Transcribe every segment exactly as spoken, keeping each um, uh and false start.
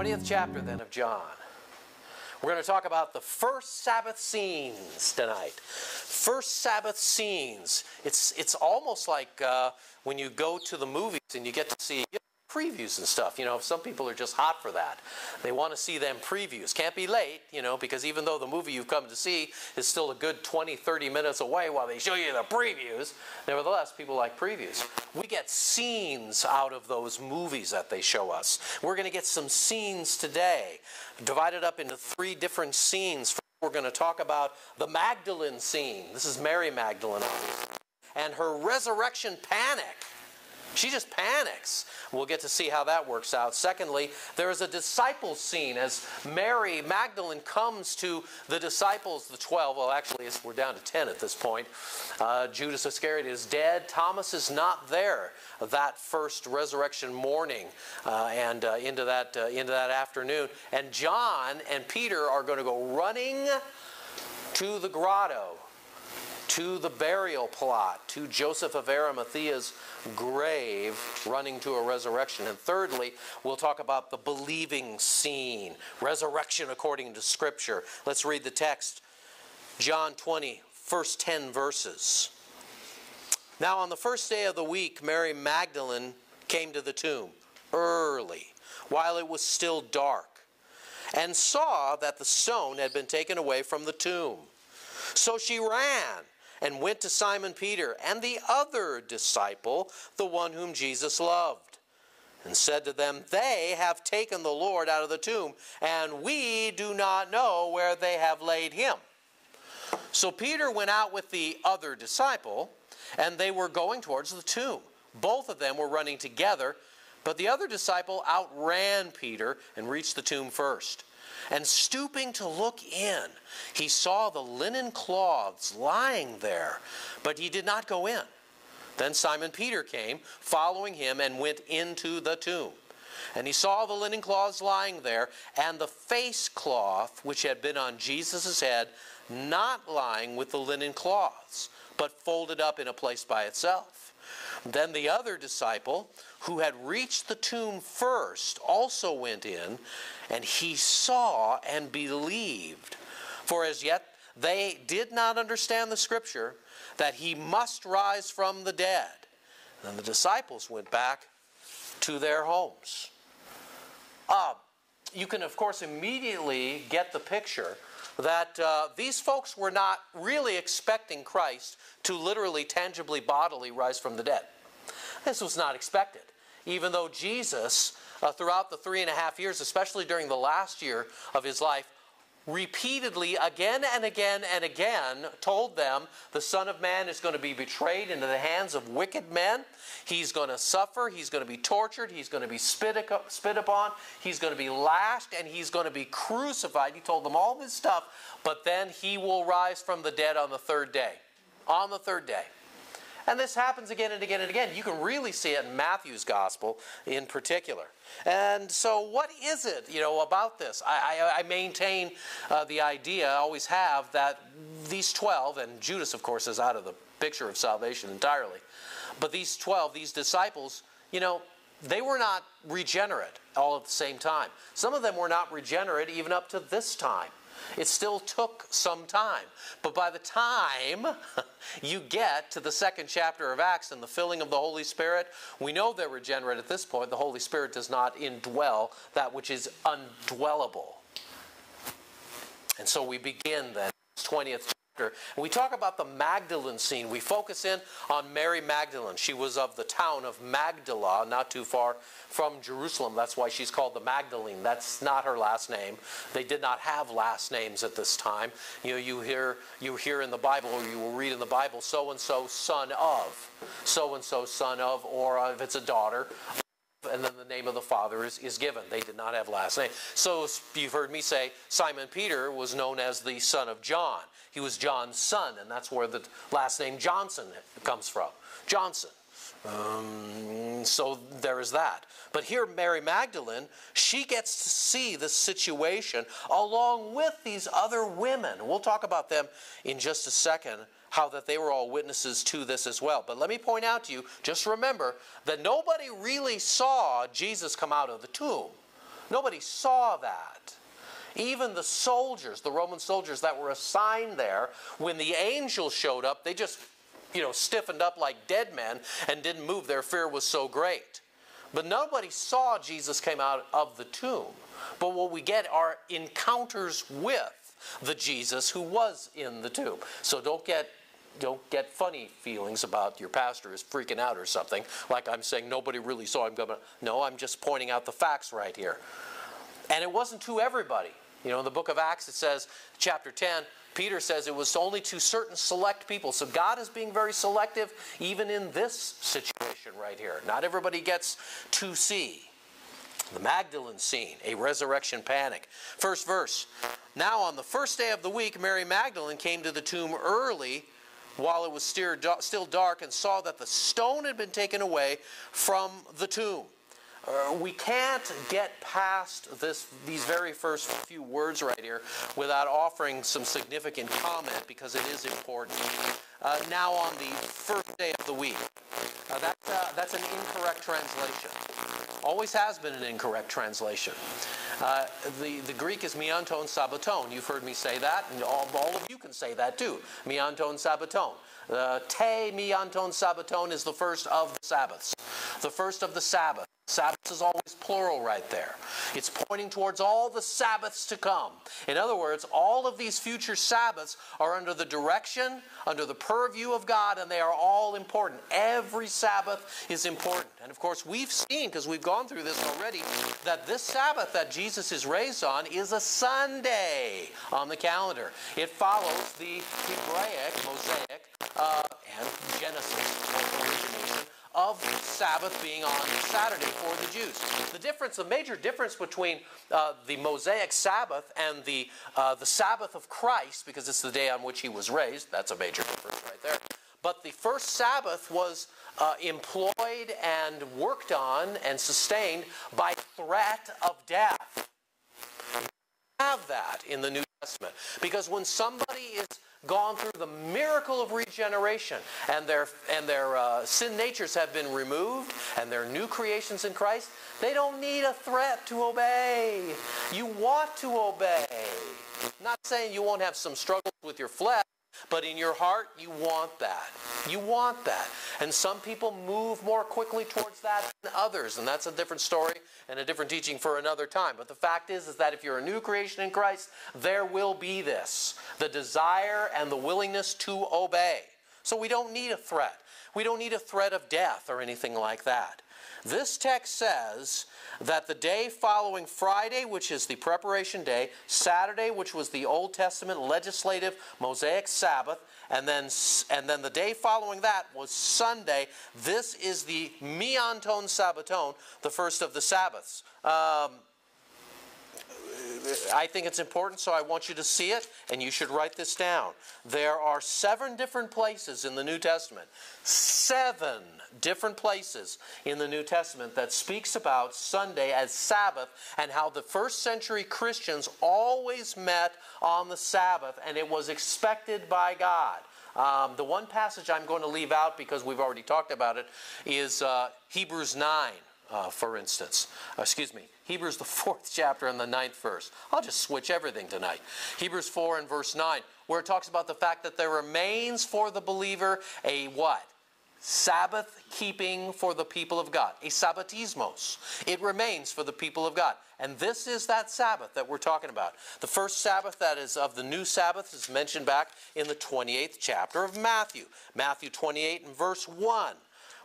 twentieth chapter then of John. We're going to talk about the first Sabbath scenes tonight. First Sabbath scenes. It's, it's almost like uh, when you go to the movies and you get to see previews and stuff. You know, some people are just hot for that. They want to see them previews. Can't be late, you know, because even though the movie you've come to see is still a good twenty, thirty minutes away while they show you the previews, nevertheless, people like previews. We get scenes out of those movies that they show us. We're going to get some scenes today, divided up into three different scenes. First, we're going to talk about the Magdalene scene. This is Mary Magdalene, obviously, and her resurrection panic. She just panics. We'll get to see how that works out. Secondly, there is a disciple scene as Mary Magdalene comes to the disciples, the twelve. Well, actually, it's, we're down to ten at this point. Uh, Judas Iscariot is dead. Thomas is not there that first resurrection morning uh, and uh, into, that, uh, into that afternoon. And John and Peter are going to go running to the grotto, to the burial plot, to Joseph of Arimathea's grave, running to a resurrection. And thirdly, we'll talk about the believing scene, resurrection according to Scripture. Let's read the text, John twenty, first ten verses. Now on the first day of the week, Mary Magdalene came to the tomb early, while it was still dark, and saw that the stone had been taken away from the tomb. So she ran and went to Simon Peter and the other disciple, the one whom Jesus loved, and said to them, "They have taken the Lord out of the tomb, and we do not know where they have laid him." So Peter went out with the other disciple, and they were going towards the tomb. Both of them were running together, but the other disciple outran Peter and reached the tomb first. And stooping to look in, he saw the linen cloths lying there, but he did not go in. Then Simon Peter came, following him, and went into the tomb. And he saw the linen cloths lying there, and the face cloth which had been on Jesus' head, not lying with the linen cloths, but folded up in a place by itself. Then the other disciple, who had reached the tomb first, also went in, and he saw and believed. For as yet they did not understand the Scripture, that he must rise from the dead. Then the disciples went back to their homes. Uh, you can, of course, immediately get the picture that uh, these folks were not really expecting Christ to literally, tangibly, bodily rise from the dead. This was not expected, even though Jesus, uh, throughout the three and a half years, especially during the last year of his life, repeatedly, again and again and again, told them the Son of Man is going to be betrayed into the hands of wicked men. He's going to suffer. He's going to be tortured. He's going to be spit upon. He's going to be lashed, and he's going to be crucified. He told them all this stuff, but then he will rise from the dead on the third day. On the third day. And this happens again and again and again. You can really see it in Matthew's gospel in particular. And so what is it, you know, about this? I, I, I maintain uh, the idea, I always have, that these twelve, and Judas, of course, is out of the picture of salvation entirely, but these twelve, these disciples, you know, they were not regenerate all at the same time. Some of them were not regenerate even up to this time. It still took some time. But by the time you get to the second chapter of Acts and the filling of the Holy Spirit, we know they're regenerate at this point. The Holy Spirit does not indwell that which is undwellable. And so we begin then, twentieth chapter. And we talk about the Magdalene scene. We focus in on Mary Magdalene. She was of the town of Magdala, not too far from Jerusalem. That's why she's called the Magdalene. That's not her last name. They did not have last names at this time. You know, you hear, you hear in the Bible, or you will read in the Bible, so-and-so son of, so-and-so son of, or if it's a daughter, and then the name of the Father is, is given. They did not have last name. So you've heard me say Simon Peter was known as the son of John. He was John's son, and that's where the last name Johnson comes from. Johnson. Um, so there is that. But here Mary Magdalene, she gets to see the situation along with these other women. We'll talk about them in just a second, how that they were all witnesses to this as well. But let me point out to you, just remember that nobody really saw Jesus come out of the tomb. Nobody saw that. Even the soldiers, the Roman soldiers that were assigned there, when the angel showed up, they just, you know, stiffened up like dead men and didn't move. Their fear was so great. But nobody saw Jesus came out of the tomb. But what we get are encounters with the Jesus who was in the tomb. So don't get don't get funny feelings about your pastor is freaking out or something, like I'm saying nobody really saw him. No, I'm just pointing out the facts right here. And it wasn't to everybody. You know, in the book of Acts, it says, chapter ten, Peter says it was only to certain select people. So God is being very selective even in this situation right here. Not everybody gets to see. The Magdalene scene, a resurrection panic. First verse. Now on the first day of the week, Mary Magdalene came to the tomb early while it was still dark and saw that the stone had been taken away from the tomb. Uh, we can't get past this, these very first few words right here without offering some significant comment, because it is important. Uh, now on the first day of the week. Uh, that's, uh, that's an incorrect translation. Always has been an incorrect translation. Uh, the, the Greek is meanton sabaton. You've heard me say that, and all, all of you can say that too. Meanton sabaton. Uh, te meanton sabaton is the first of the Sabbaths. The first of the Sabbath. Sabbaths is always plural right there. It's pointing towards all the Sabbaths to come. In other words, all of these future Sabbaths are under the direction, under the purview of God, and they are all important. Every Sabbath is important. And of course, we've seen, because we've gone through this already, that this Sabbath that Jesus is raised on is a Sunday on the calendar. It follows the Hebraic, Mosaic, uh, and Genesis of Sabbath being on Saturday for the Jews. The difference, the major difference between uh, the Mosaic Sabbath and the, uh, the Sabbath of Christ, because it's the day on which he was raised, that's a major difference right there. But the first Sabbath was uh, employed and worked on and sustained by threat of death. We have that in the New Testament, because when somebody is gone through the miracle of regeneration, and their, and their uh, sin natures have been removed, and they're new creations in Christ, they don't need a threat to obey. You want to obey. I'm not saying you won't have some struggles with your flesh, but in your heart, you want that. You want that. And some people move more quickly towards that than others, and that's a different story and a different teaching for another time. But the fact is, is that if you're a new creation in Christ, there will be this, the desire and the willingness to obey. So we don't need a threat. We don't need a threat of death or anything like that. This text says that the day following Friday, which is the preparation day, Saturday, which was the Old Testament legislative Mosaic Sabbath, and then, and then the day following that was Sunday. This is the meanton sabaton, the first of the Sabbaths. Um, I think it's important, so I want you to see it, and you should write this down. There are seven different places in the New Testament, seven different places in the New Testament that speaks about Sunday as Sabbath, and how the first century Christians always met on the Sabbath, and it was expected by God. Um, the one passage I'm going to leave out, because we've already talked about it, is uh, Hebrews nine. Uh, for instance, uh, excuse me, Hebrews the fourth chapter and the ninth verse. I'll just switch everything tonight. Hebrews four and verse nine, where it talks about the fact that there remains for the believer a what? Sabbath keeping for the people of God. A sabbatismos. It remains for the people of God. And this is that Sabbath that we're talking about. The first Sabbath that is of the new Sabbath is mentioned back in the twenty-eighth chapter of Matthew. Matthew twenty-eight and verse one.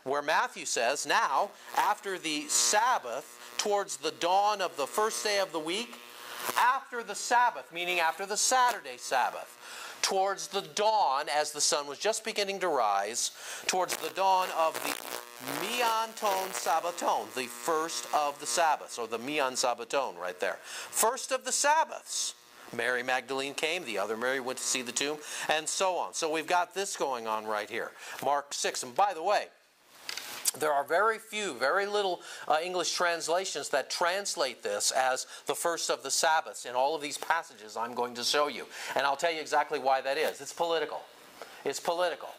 Where Matthew says, now, after the Sabbath, towards the dawn of the first day of the week, after the Sabbath, meaning after the Saturday Sabbath, towards the dawn, as the sun was just beginning to rise, towards the dawn of the meanton sabaton, the first of the Sabbaths, or the meon sabaton right there. First of the Sabbaths. Mary Magdalene came, the other Mary went to see the tomb, and so on. So we've got this going on right here. Mark six, and by the way, there are very few, very little uh, English translations that translate this as the first of the Sabbaths in all of these passages I'm going to show you. And I'll tell you exactly why that is. It's political. It's political.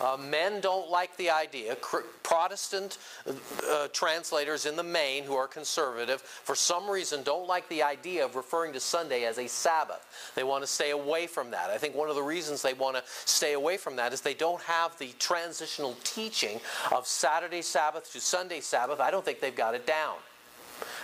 Uh, men don't like the idea. Protestant uh, translators in the main, who are conservative, for some reason don't like the idea of referring to Sunday as a Sabbath. They want to stay away from that. I think one of the reasons they want to stay away from that is they don't have the transitional teaching of Saturday Sabbath to Sunday Sabbath. I don't think they've got it down.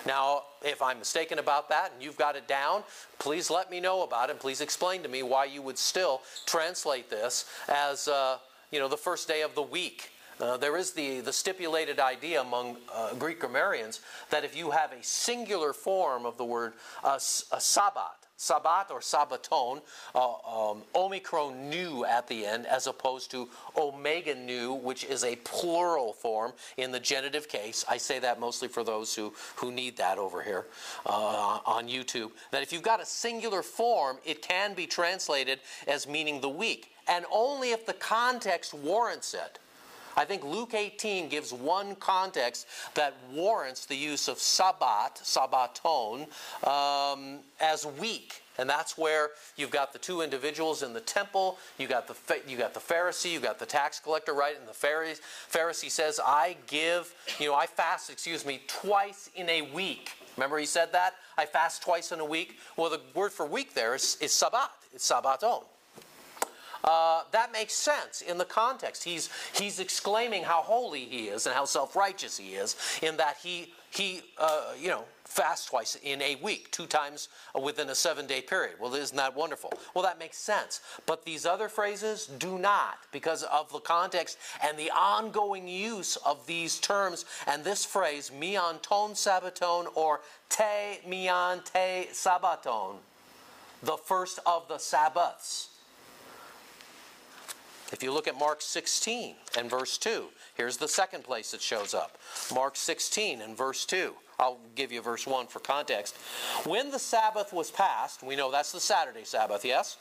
Now, if I'm mistaken about that and you've got it down, please let me know about it. And please explain to me why you would still translate this as uh, you know, the first day of the week. Uh, there is the, the stipulated idea among uh, Greek grammarians that if you have a singular form of the word uh, a sabbat, sabbat or sabbaton, uh, um, omicron nu at the end, as opposed to omega nu, which is a plural form in the genitive case. I say that mostly for those who, who need that over here uh, on YouTube. That if you've got a singular form, it can be translated as meaning the week, and only if the context warrants it. I think Luke eighteen gives one context that warrants the use of sabbat, sabbaton, um, as week. And that's where you've got the two individuals in the temple. You got the you got the Pharisee, you got the tax collector, right? And the Pharisee, Pharisee says, "I give, you know, I fast, excuse me, twice in a week." Remember he said that? I fast twice in a week. Well, the word for week there is, is sabbat. It's sabbaton. Uh, that makes sense in the context. He's, he's exclaiming how holy he is and how self-righteous he is in that he, he uh, you know, fasts twice in a week, two times within a seven-day period. Well, isn't that wonderful? Well, that makes sense. But these other phrases do not, because of the context and the ongoing use of these terms. And this phrase, mion ton sabbaton, or te mion te sabbaton, the first of the Sabbaths. If you look at Mark sixteen and verse two, here's the second place it shows up. Mark sixteen and verse two. I'll give you verse one for context. When the Sabbath was passed, we know that's the Saturday Sabbath, yes?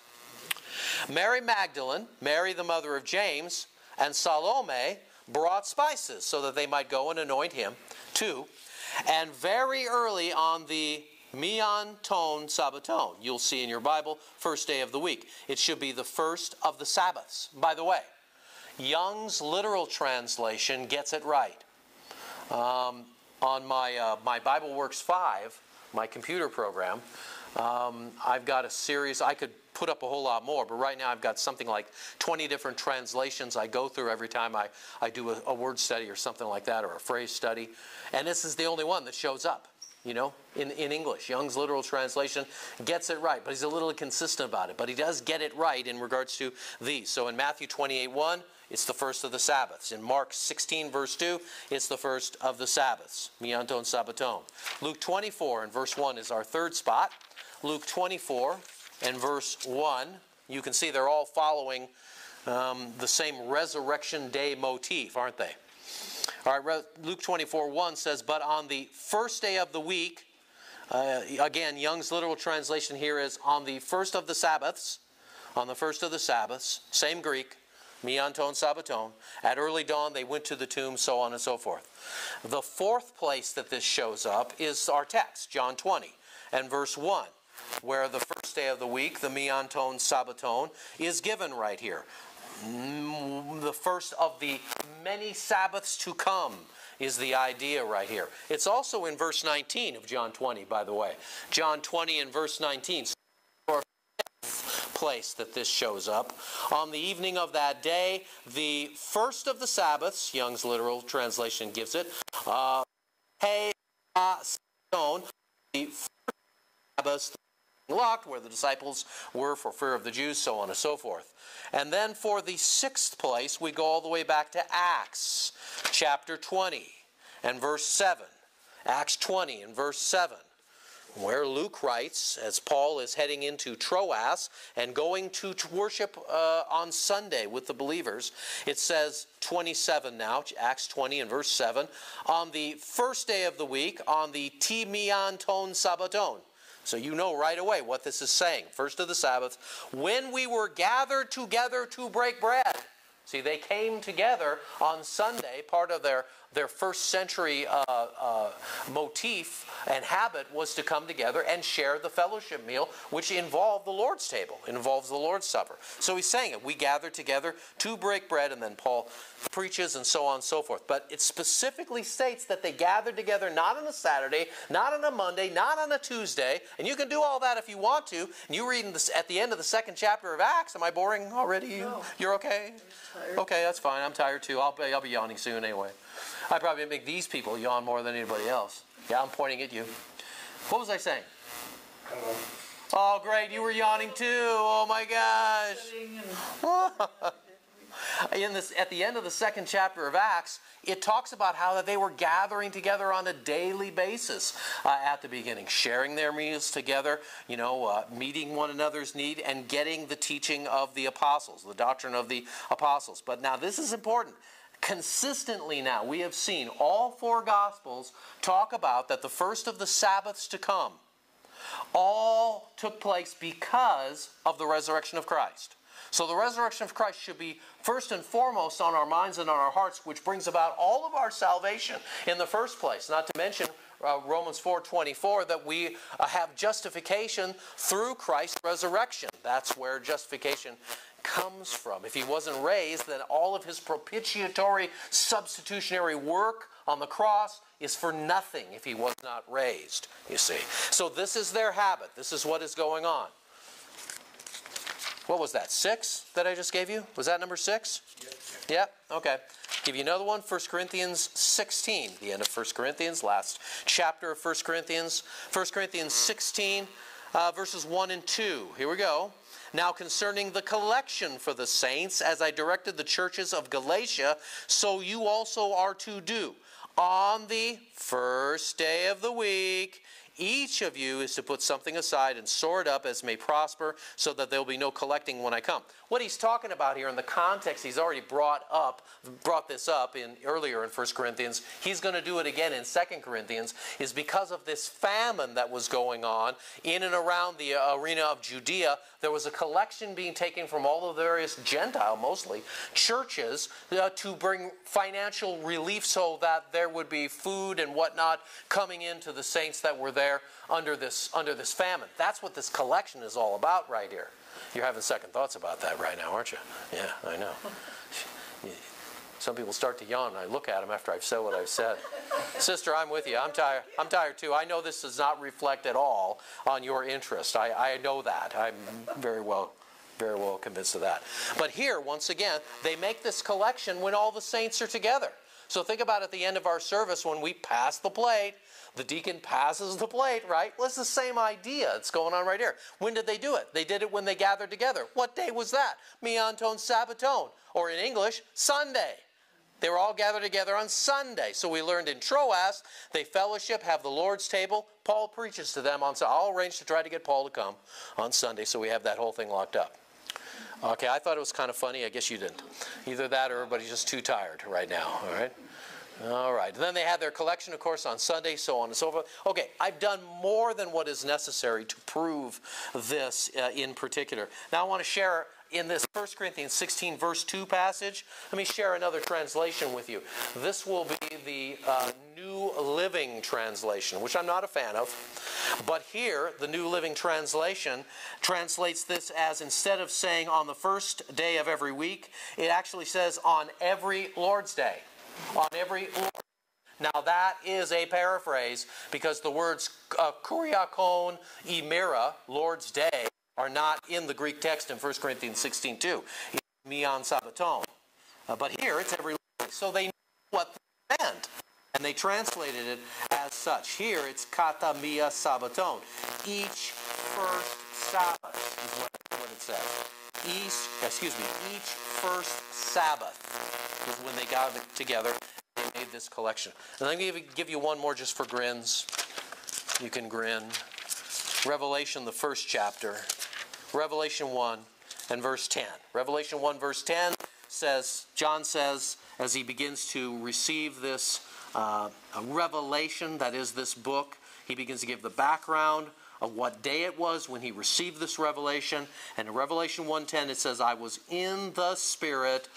Mary Magdalene, Mary the mother of James, and Salome brought spices so that they might go and anoint him too. And very early on the Mion ton sabbaton, you'll see in your Bible, first day of the week. It should be the first of the Sabbaths. By the way, Young's literal translation gets it right. Um, on my, uh, my Bible Works five, my computer program, um, I've got a series. I could put up a whole lot more, but right now I've got something like twenty different translations I go through every time I, I do a, a word study or something like that, or a phrase study. And this is the only one that shows up. You know, in, in English. Young's literal translation gets it right, but he's a little inconsistent about it. But he does get it right in regards to these. So in Matthew twenty-eight one, it's the first of the Sabbaths. In Mark sixteen, verse two, it's the first of the Sabbaths. Mion ton sabbaton. Luke twenty-four and verse one is our third spot. Luke twenty-four and verse one. You can see they're all following um, the same resurrection day motif, aren't they? All right, Luke twenty-four one says, but on the first day of the week, uh, again, Young's literal translation here is on the first of the Sabbaths, on the first of the Sabbaths, same Greek, mion ton sabbaton, at early dawn they went to the tomb, so on and so forth. The fourth place that this shows up is our text, John twenty and verse one, where the first day of the week, the mion ton sabbaton, is given right here. The first of the many Sabbaths to come is the idea right here. It's also in verse nineteen of John twenty, by the way. John twenty and verse nineteen. So our fifth place that this shows up. On the evening of that day, the first of the Sabbaths, Young's literal translation gives it, uh, the first Sabbath, locked where the disciples were for fear of the Jews, so on and so forth. And then for the sixth place, we go all the way back to Acts chapter twenty and verse seven. Acts twenty and verse seven, where Luke writes, as Paul is heading into Troas and going to worship uh, on Sunday with the believers, it says twenty-seven now, Acts twenty and verse seven, on the first day of the week, on the te mion ton sabbaton. So you know right away what this is saying. First of the Sabbath, when we were gathered together to break bread. See, they came together on Sunday. Part of their, their first century uh, uh, motif and habit was to come together and share the fellowship meal, which involved the Lord's table, involves the Lord's Supper. So he's saying it. We gather together to break bread, and then Paul preaches and so on and so forth. But it specifically states that they gathered together not on a Saturday, not on a Monday, not on a Tuesday. And you can do all that if you want to. And you read in the, at the end of the second chapter of Acts. Am I boring already? No. You're okay? Okay, that's fine. I'm tired too. I'll be, I'll be yawning soon anyway. I probably make these people yawn more than anybody else. Yeah, I'm pointing at you. What was I saying? Hello. Oh, great. You were yawning too. Oh, my gosh. In this, at the end of the second chapter of Acts, it talks about how that they were gathering together on a daily basis uh, at the beginning, sharing their meals together, you know, uh, meeting one another's need, and getting the teaching of the apostles, the doctrine of the apostles. But now this is important. Consistently now, we have seen all four Gospels talk about that the first of the Sabbaths to come all took place because of the resurrection of Christ. So the resurrection of Christ should be first and foremost on our minds and on our hearts, which brings about all of our salvation in the first place. Not to mention uh, Romans four twenty-four, that we uh, have justification through Christ's resurrection. That's where justification comes from. If he wasn't raised, then all of his propitiatory, substitutionary work on the cross is for nothing if he was not raised, you see. So this is their habit. This is what is going on. What was that, six that I just gave you? Was that number six? Yep. Yep, okay. Give you another one, First Corinthians sixteen, the end of First Corinthians, last chapter of First Corinthians. First Corinthians sixteen, uh, verses one and two. Here we go. Now concerning the collection for the saints, as I directed the churches of Galatia, so you also are to do. On the first day of the week, each of you is to put something aside and store it up as may prosper, so that there will be no collecting when I come. What he's talking about here in the context, he's already brought up, brought this up in earlier in First Corinthians. He's going to do it again in Second Corinthians, is because of this famine that was going on in and around the arena of Judea. There was a collection being taken from all of the various Gentile, mostly, churches uh, to bring financial relief so that there would be food and whatnot coming into the saints that were there under this under this famine. That's what this collection is all about right here. You're having second thoughts about that right now, aren't you? Yeah, I know. Some people start to yawn and I look at them after I've said what I've said. Sister, I'm with you. I'm tired. I'm tired too. I know this does not reflect at all on your interest. I, I know that. I'm very well very well convinced of that. But here, once again, they make this collection when all the saints are together. So think about at the end of our service when we pass the plate, the deacon passes the plate, right? Well, it's the same idea that's going on right here. When did they do it? They did it when they gathered together. What day was that? Meanton Sabbaton, or in English, Sunday. They were all gathered together on Sunday. So we learned in Troas, they fellowship, have the Lord's table. Paul preaches to them on Sunday. I'll arrange to try to get Paul to come on Sunday, so we have that whole thing locked up. Okay, I thought it was kind of funny. I guess you didn't. Either that or everybody's just too tired right now, all right? All right. And then they had their collection, of course, on Sunday, so on and so forth. Okay, I've done more than what is necessary to prove this uh, in particular. Now I want to share in this First Corinthians sixteen verse two passage, let me share another translation with you. This will be the uh, New Living Translation, which I'm not a fan of. But here, the New Living Translation translates this as, instead of saying on the first day of every week, it actually says on every Lord's Day. On every Lord. Now that is a paraphrase, because the words uh, kuriakon imera, Lord's Day, are not in the Greek text in First Corinthians sixteen two. It's meon sabbaton. Uh, but here it's every Lord's Day. So they knew what that meant, and they translated it as such. Here it's kata mia sabbaton. Each first Sabbath is what, what it says. Each, excuse me, each first Sabbath is when they got it together and made this collection. And I'm going to give you one more just for grins. You can grin. Revelation, the first chapter. Revelation one and verse ten. Revelation one, verse ten says, John says, as he begins to receive this uh, revelation, that is this book, he begins to give the background of what day it was when he received this revelation. And in Revelation one ten, it says, I was in the Spirit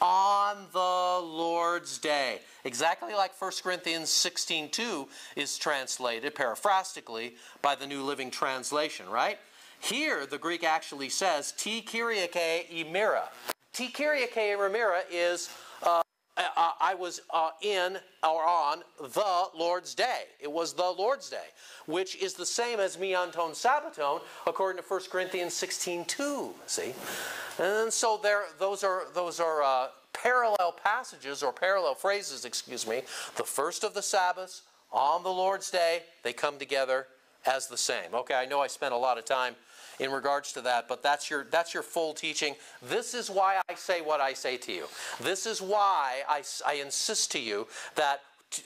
on the Lord's day. Exactly like First Corinthians sixteen two is translated paraphrastically by the New Living Translation, right? Here, the Greek actually says, ti kyriake imera. Ti kyriake imera is, uh, uh, I was uh, in or on the Lord's day. It was the Lord's day, which is the same as meanton sabbaton, according to First Corinthians sixteen two, see? And so there, those are, those are uh, parallel passages or parallel phrases, excuse me. The first of the Sabbaths on the Lord's day, they come together as the same. Okay, I know I spent a lot of time in regards to that, but that's your, that's your full teaching. This is why I say what I say to you. This is why I, I insist to you that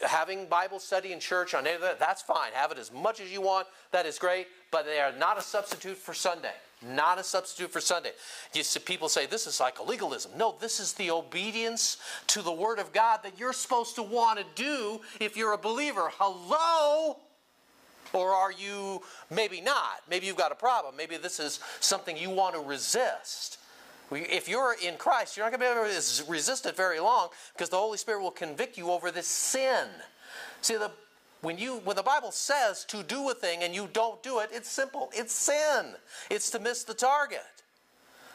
having Bible study in church on any of that, that's fine. Have it as much as you want. That is great, but they are not a substitute for Sunday. Not a substitute for Sunday. You see, people say, this is like a legalism. No, this is the obedience to the Word of God that you're supposed to want to do if you're a believer. Hello? Or are you maybe not? Maybe you've got a problem. Maybe this is something you want to resist. If you're in Christ, you're not going to be able to resist it very long because the Holy Spirit will convict you over this sin. See, the, when, you, when the Bible says to do a thing and you don't do it, it's simple. It's sin. It's to miss the target.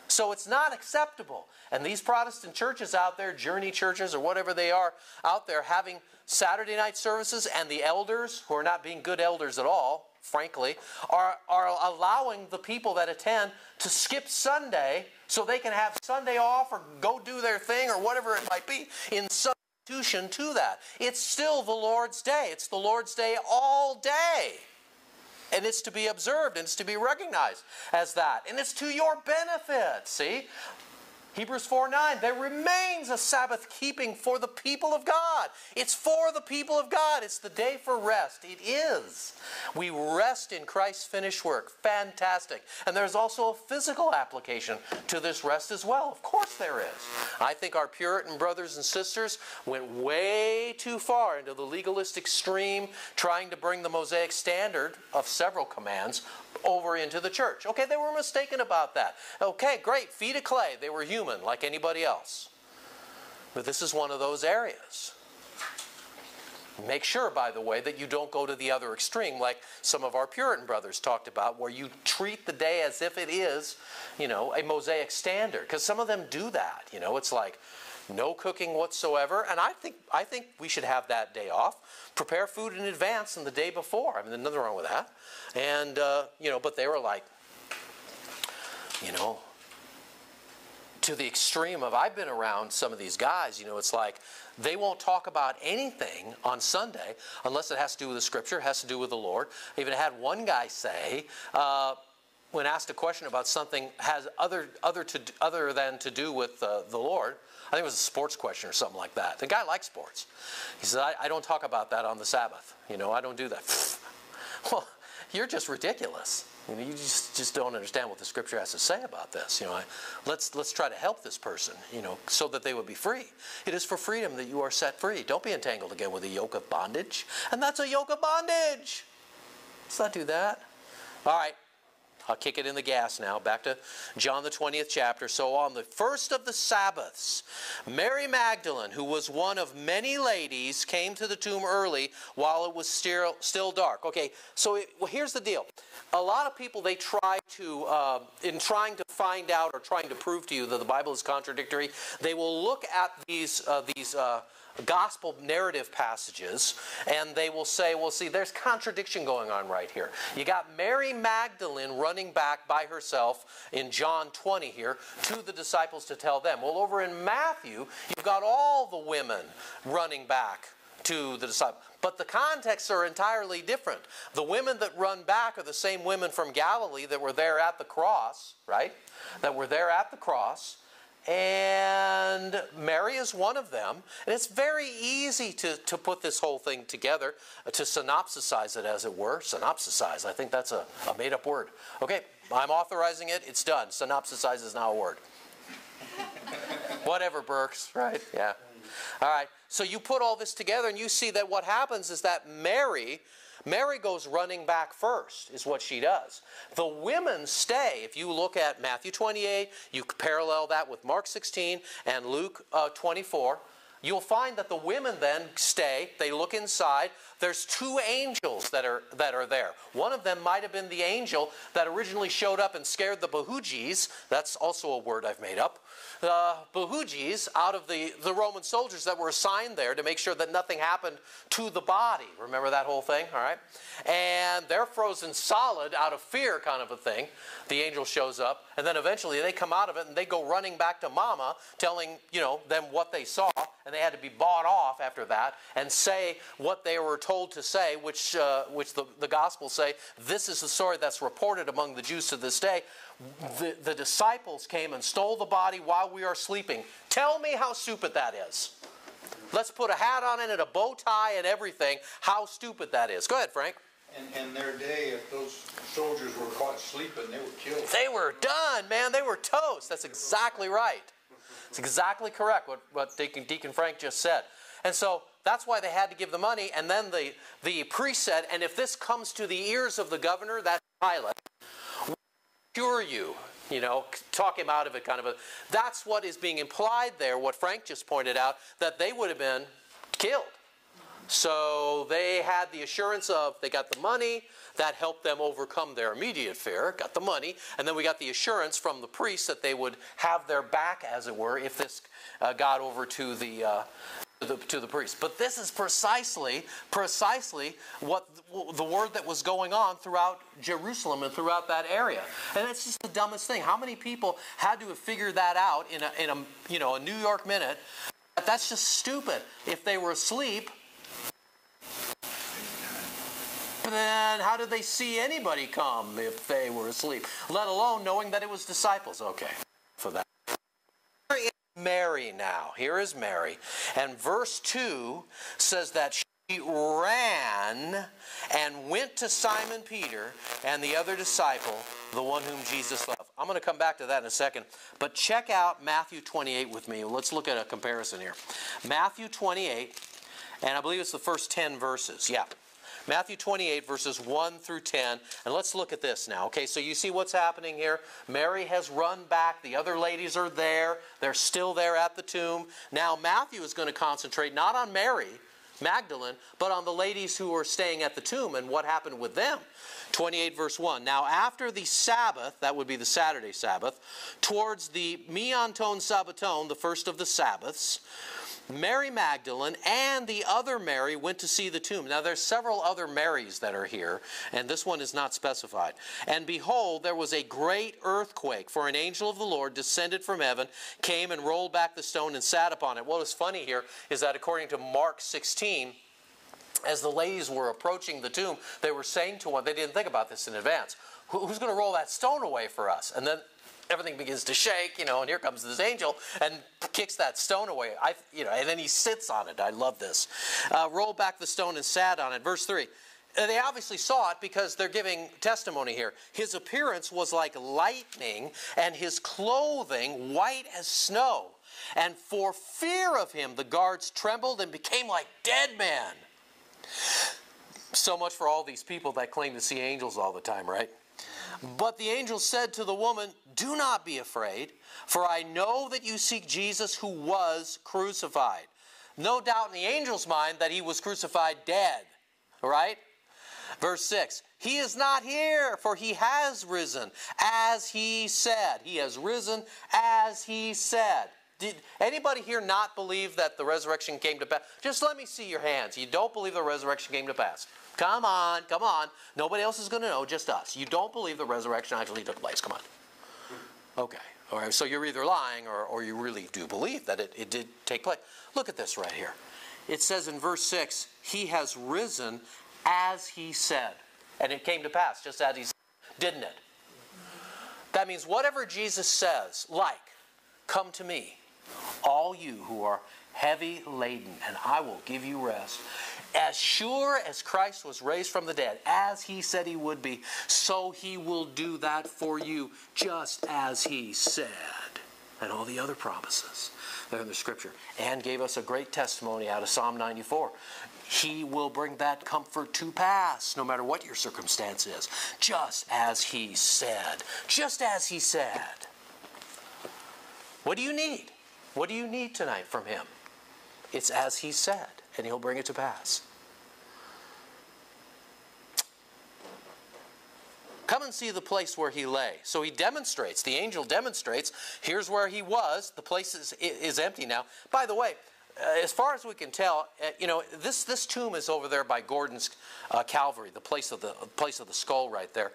So it's not acceptable. And these Protestant churches out there, journey churches or whatever they are out there, having Saturday night services, and the elders, who are not being good elders at all, frankly, are, are allowing the people that attend to skip Sunday so they can have Sunday off or go do their thing or whatever it might be in substitution to that. It's still the Lord's day. It's the Lord's day all day. And it's to be observed, and it's to be recognized as that. And it's to your benefit, see? Hebrews four nine, there remains a Sabbath keeping for the people of God. It's for the people of God. It's the day for rest. It is. We rest in Christ's finished work. Fantastic. And there's also a physical application to this rest as well. Of course there is. I think our Puritan brothers and sisters went way too far into the legalistic stream, trying to bring the Mosaic standard of several commands over into the church. Okay, they were mistaken about that. Okay, great, feet of clay. They were human like anybody else. But this is one of those areas. Make sure, by the way, that you don't go to the other extreme like some of our Puritan brothers talked about, where you treat the day as if it is, you know, a Mosaic standard. Because some of them do that. You know, it's like no cooking whatsoever. And I think, I think we should have that day off. Prepare food in advance and the day before. I mean, there's nothing wrong with that. And, uh, you know, but they were like, you know, to the extreme of, I've been around some of these guys, you know, it's like they won't talk about anything on Sunday unless it has to do with the Scripture, has to do with the Lord. I even had one guy say, uh, when asked a question about something has other other to other than to do with uh, the Lord, I think it was a sports question or something like that. The guy likes sports. He said, I, I don't talk about that on the Sabbath. You know, I don't do that. Well, you're just ridiculous. You know, you just, just don't understand what the Scripture has to say about this. You know, I, let's, let's try to help this person, you know, so that they would be free. It is for freedom that you are set free. Don't be entangled again with a yoke of bondage. And that's a yoke of bondage. Let's not do that. All right. I'll kick it in the gas now. Back to John the twentieth chapter. So on the first of the Sabbaths, Mary Magdalene, who was one of many ladies, came to the tomb early while it was still, still dark. Okay, so it, well, here's the deal. A lot of people, they try to, uh, in trying to find out or trying to prove to you that the Bible is contradictory, they will look at these, uh, these uh, gospel narrative passages, and they will say, well, see, there's contradiction going on right here. You got Mary Magdalene running back by herself in John twenty here to the disciples to tell them. Well, over in Matthew, you've got all the women running back to the disciples. But the contexts are entirely different. The women that run back are the same women from Galilee that were there at the cross, right? That were there at the cross. And Mary is one of them. And it's very easy to, to put this whole thing together, to synopsisize it, as it were. Synopsisize, I think that's a, a made-up word. Okay, I'm authorizing it. It's done. Synopsisize is now a word. Whatever, Burks, right? Yeah. All right, so you put all this together, and you see that what happens is that Mary Mary goes running back first, is what she does. The women stay. If you look at Matthew twenty-eight, you parallel that with Mark sixteen and Luke twenty-four, you'll find that the women then stay. They look inside. There's two angels that are, that are there. One of them might have been the angel that originally showed up and scared the Bohujis. That's also a word I've made up. The Bohujis out of the, the Roman soldiers that were assigned there to make sure that nothing happened to the body. Remember that whole thing? All right. And they're frozen solid out of fear, kind of a thing. The angel shows up, and then eventually they come out of it and they go running back to Mama, telling, you know, them what they saw. And they had to be bought off after that and say what they were told to say, which, uh, which the, the Gospels say, this is the story that's reported among the Jews to this day. The, the disciples came and stole the body while we are sleeping. Tell me how stupid that is. Let's put a hat on it and a bow tie and everything. How stupid that is. Go ahead, Frank. And in their day, if those soldiers were caught sleeping, they were killed. They were done, man. They were toast. That's exactly right. It's exactly correct what, what Deacon, Deacon Frank just said. And so that's why they had to give the money. And then the, the priest said, and if this comes to the ears of the governor, that's Pilate, we cure you, you know, talk him out of it kind of a. That's what is being implied there, what Frank just pointed out, that they would have been killed. So they had the assurance of they got the money. That helped them overcome their immediate fear, got the money, and then we got the assurance from the priest that they would have their back, as it were, if this uh, got over to the, uh, to the to the priest. But this is precisely, precisely what the word that was going on throughout Jerusalem and throughout that area. And it's just the dumbest thing. How many people had to have figured that out in a, in a you know a New York minute? But that's just stupid. If they were asleep. Then how did they see anybody come if they were asleep, let alone knowing that it was disciples? Okay, for that. Here is Mary now. Here is Mary. And verse two says that she ran and went to Simon Peter and the other disciple, the one whom Jesus loved. I'm going to come back to that in a second. But check out Matthew twenty-eight with me. Let's look at a comparison here. Matthew twenty-eight, and I believe it's the first ten verses. Yeah. Matthew twenty-eight, verses one through ten. And let's look at this now. Okay, so you see what's happening here. Mary has run back. The other ladies are there. They're still there at the tomb. Now Matthew is going to concentrate not on Mary Magdalene, but on the ladies who are staying at the tomb and what happened with them. twenty-eight, verse one. Now after the Sabbath, that would be the Saturday Sabbath, towards the Meonton Sabbaton, the first of the Sabbaths, Mary Magdalene and the other Mary went to see the tomb. Now there's several other Marys that are here, and this one is not specified. And behold, there was a great earthquake, for an angel of the Lord descended from heaven, came and rolled back the stone and sat upon it. What is funny here is that according to Mark sixteen, as the ladies were approaching the tomb, they were saying to one, they didn't think about this in advance, who's going to roll that stone away for us? And then everything begins to shake, you know, and here comes this angel and kicks that stone away. I, you know, and then he sits on it. I love this. Uh, roll back the stone and sat on it. Verse three. They obviously saw it because they're giving testimony here. His appearance was like lightning and his clothing white as snow. And for fear of him, the guards trembled and became like dead men. So much for all these people that claim to see angels all the time, right? But the angel said to the woman, do not be afraid, for I know that you seek Jesus who was crucified. No doubt in the angel's mind that he was crucified dead, right? Verse six, he is not here, for he has risen, as he said. He has risen as he said. Did anybody here not believe that the resurrection came to pass? Just let me see your hands. You don't believe the resurrection came to pass. Come on, come on. Nobody else is going to know, just us. You don't believe the resurrection actually took place. Come on. Okay. All right. So you're either lying or, or you really do believe that it, it did take place. Look at this right here. It says in verse six, he has risen as he said. And it came to pass just as he said, didn't it? That means whatever Jesus says, like, come to me, all you who are heavy laden, and I will give you rest. As sure as Christ was raised from the dead, as he said he would be, so he will do that for you, just as he said. and all the other promises that are in the Scripture. And gave us a great testimony out of Psalm ninety-four. He will bring that comfort to pass, no matter what your circumstance is. Just as He said. Just as He said. What do you need? What do you need tonight from Him? It's as He said, and He'll bring it to pass. Come and see the place where He lay. So he demonstrates, the angel demonstrates, here's where He was, the place is, is empty now. By the way, uh, as far as we can tell, uh, you know, this, this tomb is over there by Gordon's uh, Calvary, the place of the, place of the skull right there.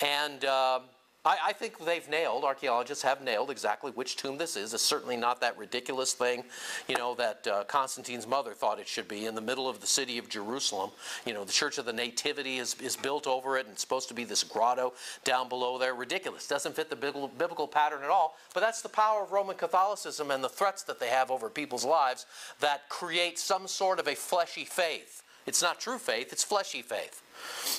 And um, I, I think they've nailed, archaeologists have nailed exactly which tomb this is. It's certainly not that ridiculous thing, you know, that uh, Constantine's mother thought it should be in the middle of the city of Jerusalem. You know, the Church of the Nativity is, is built over it, and it's supposed to be this grotto down below there. Ridiculous. Doesn't fit the biblical pattern at all. But that's the power of Roman Catholicism and the threats that they have over people's lives that create some sort of a fleshy faith. It's not true faith, it's fleshy faith.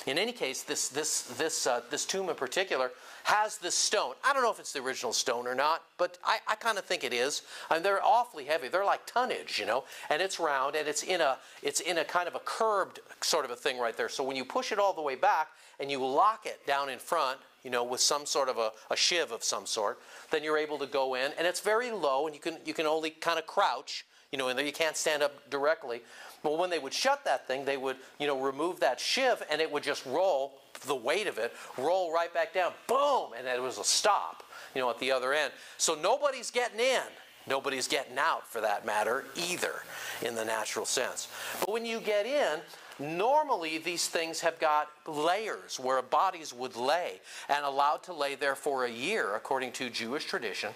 In any case, this, this, this, uh, this tomb in particular has this stone. I don't know if it's the original stone or not, but I, I kind of think it is. I mean, they're awfully heavy. They're like tonnage, you know, and it's round, and it's in, a, it's in a kind of a curved sort of a thing right there. So when you push it all the way back and you lock it down in front, you know, with some sort of a, a shiv of some sort, then you're able to go in, and it's very low, and you can, you can only kind of crouch, you know, in there. You can't stand up directly. Well, when they would shut that thing, they would, you know, remove that shiv, and it would just roll, the weight of it, roll right back down. Boom! And it was a stop, you know, at the other end. So nobody's getting in. Nobody's getting out, for that matter, either, in the natural sense. But when you get in, normally these things have got layers where bodies would lay, and allowed to lay there for a year according to Jewish tradition.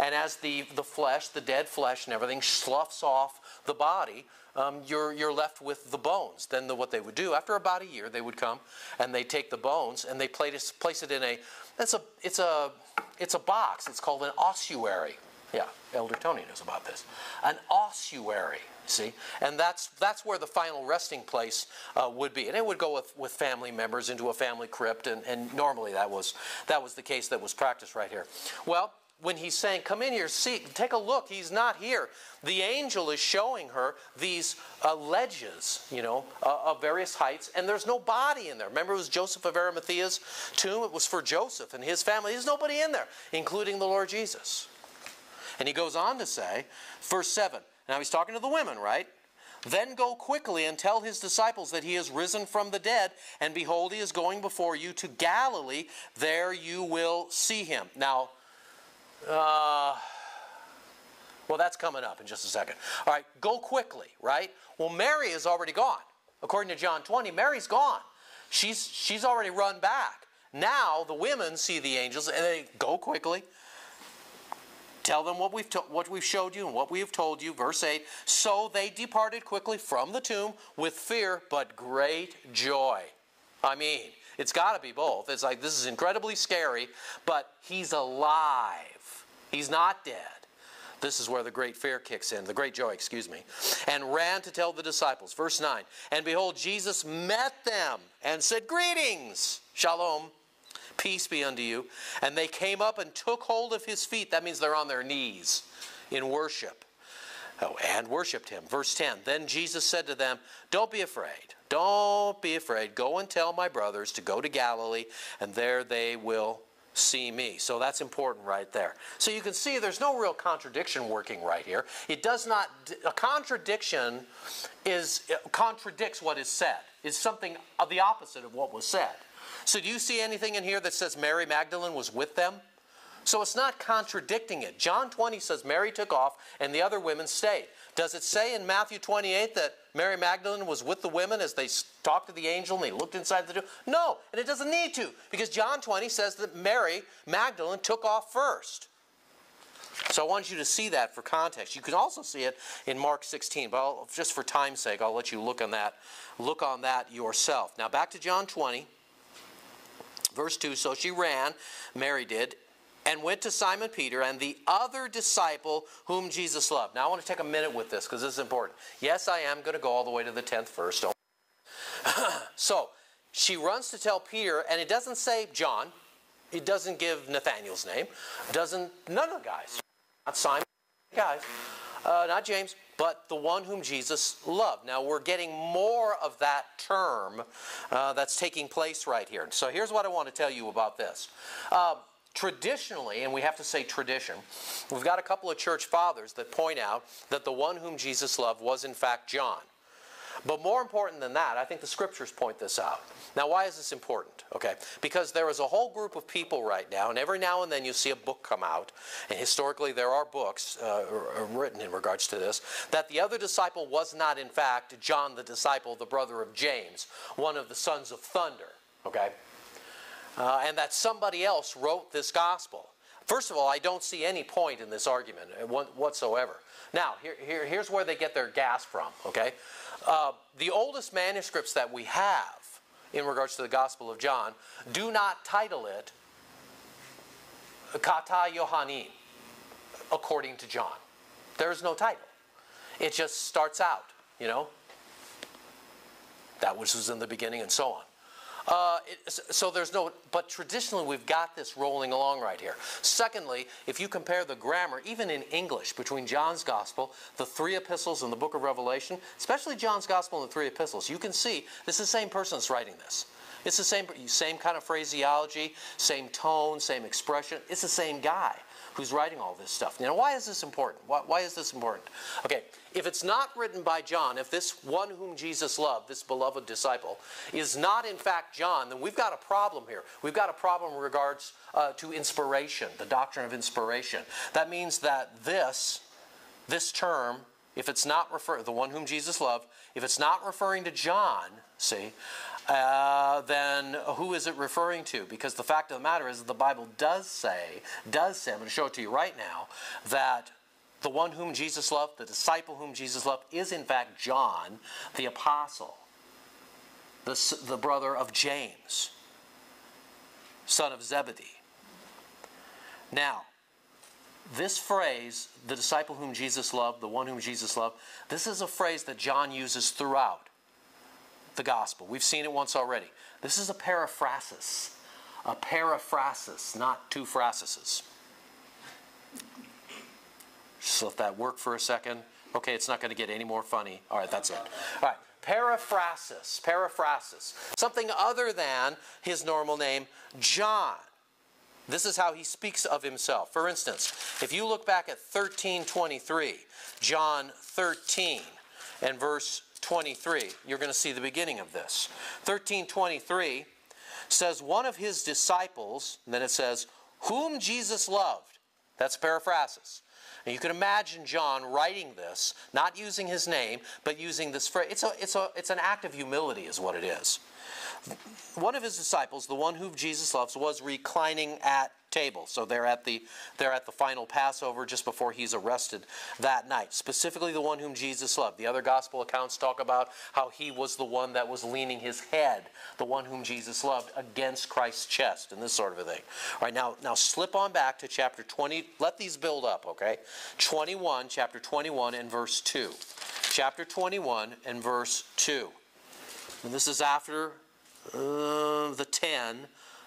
And as the, the flesh, the dead flesh and everything sloughs off the body, um, you're, you're left with the bones. Then the, what they would do, after about a year, they would come and they'd take the bones and they place, place it in a, it's a, it's a, it's a box. It's called an ossuary. Yeah, Elder Tony knows about this. An ossuary, see? And that's, that's where the final resting place uh, would be. And it would go with, with family members into a family crypt, and, and normally that was, that was the case that was practiced right here. Well, when he's saying, come in here, see, take a look, He's not here. The angel is showing her these uh, ledges, you know, uh, of various heights, and there's no body in there. Remember, it was Joseph of Arimathea's tomb. It was for Joseph and his family. There's nobody in there, including the Lord Jesus. And he goes on to say, verse seven, now he's talking to the women, right? Then go quickly and tell his disciples that he is risen from the dead, and behold, he is going before you to Galilee. There you will see him. Now, uh, well, that's coming up in just a second. All right, go quickly, right? Well, Mary is already gone. According to John twenty, Mary's gone. She's, she's already run back. Now the women see the angels, and they go quickly. Tell them what we've, what we've showed you and what we've told you. Verse eight, so they departed quickly from the tomb with fear, but great joy. I mean, it's got to be both. It's like, this is incredibly scary, but he's alive. He's not dead. This is where the great fear kicks in, the great joy, excuse me, and ran to tell the disciples. Verse nine, and behold, Jesus met them and said, greetings, shalom. Peace be unto you. And they came up and took hold of his feet. That means they're on their knees in worship. Oh, and worshiped him. Verse ten, then Jesus said to them, don't be afraid. Don't be afraid. Go and tell my brothers to go to Galilee, and there they will see me. So that's important right there. So you can see there's no real contradiction working right here. It does not, a contradiction is, contradicts what is said. It's something of the opposite of what was said. So do you see anything in here that says Mary Magdalene was with them? So it's not contradicting it. John twenty says Mary took off and the other women stayed. Does it say in Matthew twenty-eight that Mary Magdalene was with the women as they talked to the angel and they looked inside the tomb? No, and it doesn't need to, because John twenty says that Mary Magdalene took off first. So I want you to see that for context. You can also see it in Mark sixteen, but I'll, just for time's sake, I'll let you look on that, look on that yourself. Now back to John twenty. Verse two, so she ran, Mary did, and went to Simon Peter and the other disciple whom Jesus loved. Now I want to take a minute with this because this is important. Yes, I am going to go all the way to the tenth verse. Don't. So she runs to tell Peter, and it doesn't say John. It doesn't give Nathanael's name. It doesn't, none of the guys. Not Simon, guys, uh, not James, but the one whom Jesus loved. Now, we're getting more of that term uh, that's taking place right here. So here's what I want to tell you about this. Uh, Traditionally, and we have to say tradition, we've got a couple of church fathers that point out that the one whom Jesus loved was in fact John. But more important than that, I think the scriptures point this out. Now, why is this important? Okay, because there is a whole group of people right now, and every now and then you see a book come out, and historically there are books uh, written in regards to this, that the other disciple was not in fact John the disciple, the brother of James, one of the sons of thunder. Okay? Uh, and that somebody else wrote this gospel. First of all, I don't see any point in this argument whatsoever. Now, here, here, here's where they get their gas from, okay? Uh, the oldest manuscripts that we have in regards to the Gospel of John do not title it Kata Yohanim, according to John. There is no title. It just starts out, you know, that which was in the beginning and so on. Uh, it, so there's no, but traditionally we've got this rolling along right here. Secondly, if you compare the grammar, even in English, between John's Gospel, the three epistles and the book of Revelation, especially John's Gospel and the three epistles, you can see it's the same person that's writing this. It's the same, same kind of phraseology, same tone, same expression. It's the same guy who's writing all this stuff. Now, why is this important? Why, why is this important? Okay, if it's not written by John, if this one whom Jesus loved, this beloved disciple, is not in fact John, then we've got a problem here. We've got a problem in regards uh, to inspiration, the doctrine of inspiration. That means that this, this term, if it's not referring, the one whom Jesus loved, if it's not referring to John, see, Uh, then who is it referring to? Because the fact of the matter is that the Bible does say, does say, I'm going to show it to you right now, that the one whom Jesus loved, the disciple whom Jesus loved, is in fact John the apostle, the, the brother of James, son of Zebedee. Now, this phrase, the disciple whom Jesus loved, the one whom Jesus loved, this is a phrase that John uses throughout the gospel. We've seen it once already. This is a periphrasis. A periphrasis, not two phrases. Just let that work for a second. Okay, it's not going to get any more funny. All right, that's it. All right, periphrasis, periphrasis. Something other than his normal name, John. This is how he speaks of himself. For instance, if you look back at thirteen twenty-three, John thirteen and verse twenty-three, you're going to see the beginning of this. thirteen twenty-three says, one of his disciples, and then it says, whom Jesus loved. That's periphrasis. And you can imagine John writing this, not using his name, but using this phrase. It's, a, it's, a, it's an act of humility is what it is. One of his disciples, the one whom Jesus loves, was reclining at table. So they're at the they're at the final Passover just before he's arrested that night. Specifically the one whom Jesus loved. The other gospel accounts talk about how he was the one that was leaning his head, the one whom Jesus loved, against Christ's chest and this sort of a thing. All right, now now slip on back to chapter twenty. Let these build up, okay? twenty-one, chapter twenty-one and verse two. Chapter twenty-one and verse two. And this is after uh, the ten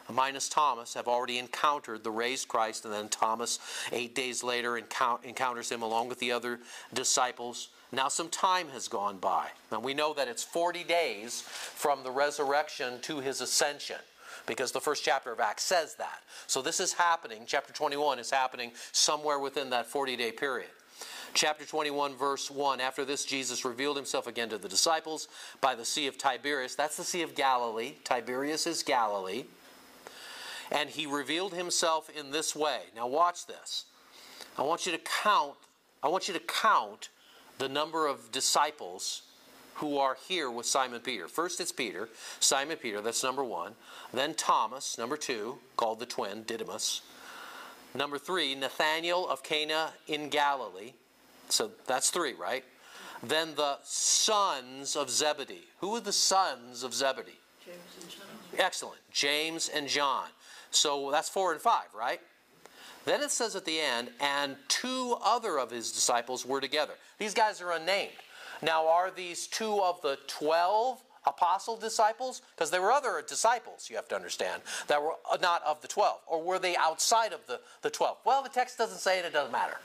minus Thomas have already encountered the raised Christ, and then Thomas eight days later encou encounters him along with the other disciples. Now some time has gone by. Now we know that it's forty days from the resurrection to his ascension, because the first chapter of Acts says that. So this is happening, chapter twenty-one is happening somewhere within that forty-day period. Chapter twenty-one, verse one, after this Jesus revealed himself again to the disciples by the Sea of Tiberias. That's the Sea of Galilee. Tiberias is Galilee. And he revealed himself in this way. Now watch this. I want you to count, I want you to count the number of disciples who are here with Simon Peter. First it's Peter, Simon Peter, that's number one. Then Thomas, number two, called the twin, Didymus. Number three, Nathanael of Cana in Galilee. So that's three, right? Then the sons of Zebedee. Who are the sons of Zebedee? James and John. Excellent. James and John. So that's four and five, right? Then it says at the end, and two other of his disciples were together. These guys are unnamed. Now, are these two of the twelve apostle disciples? Because there were other disciples, you have to understand, that were not of the twelve. Or were they outside of the, the twelve? Well, the text doesn't say it. It doesn't matter.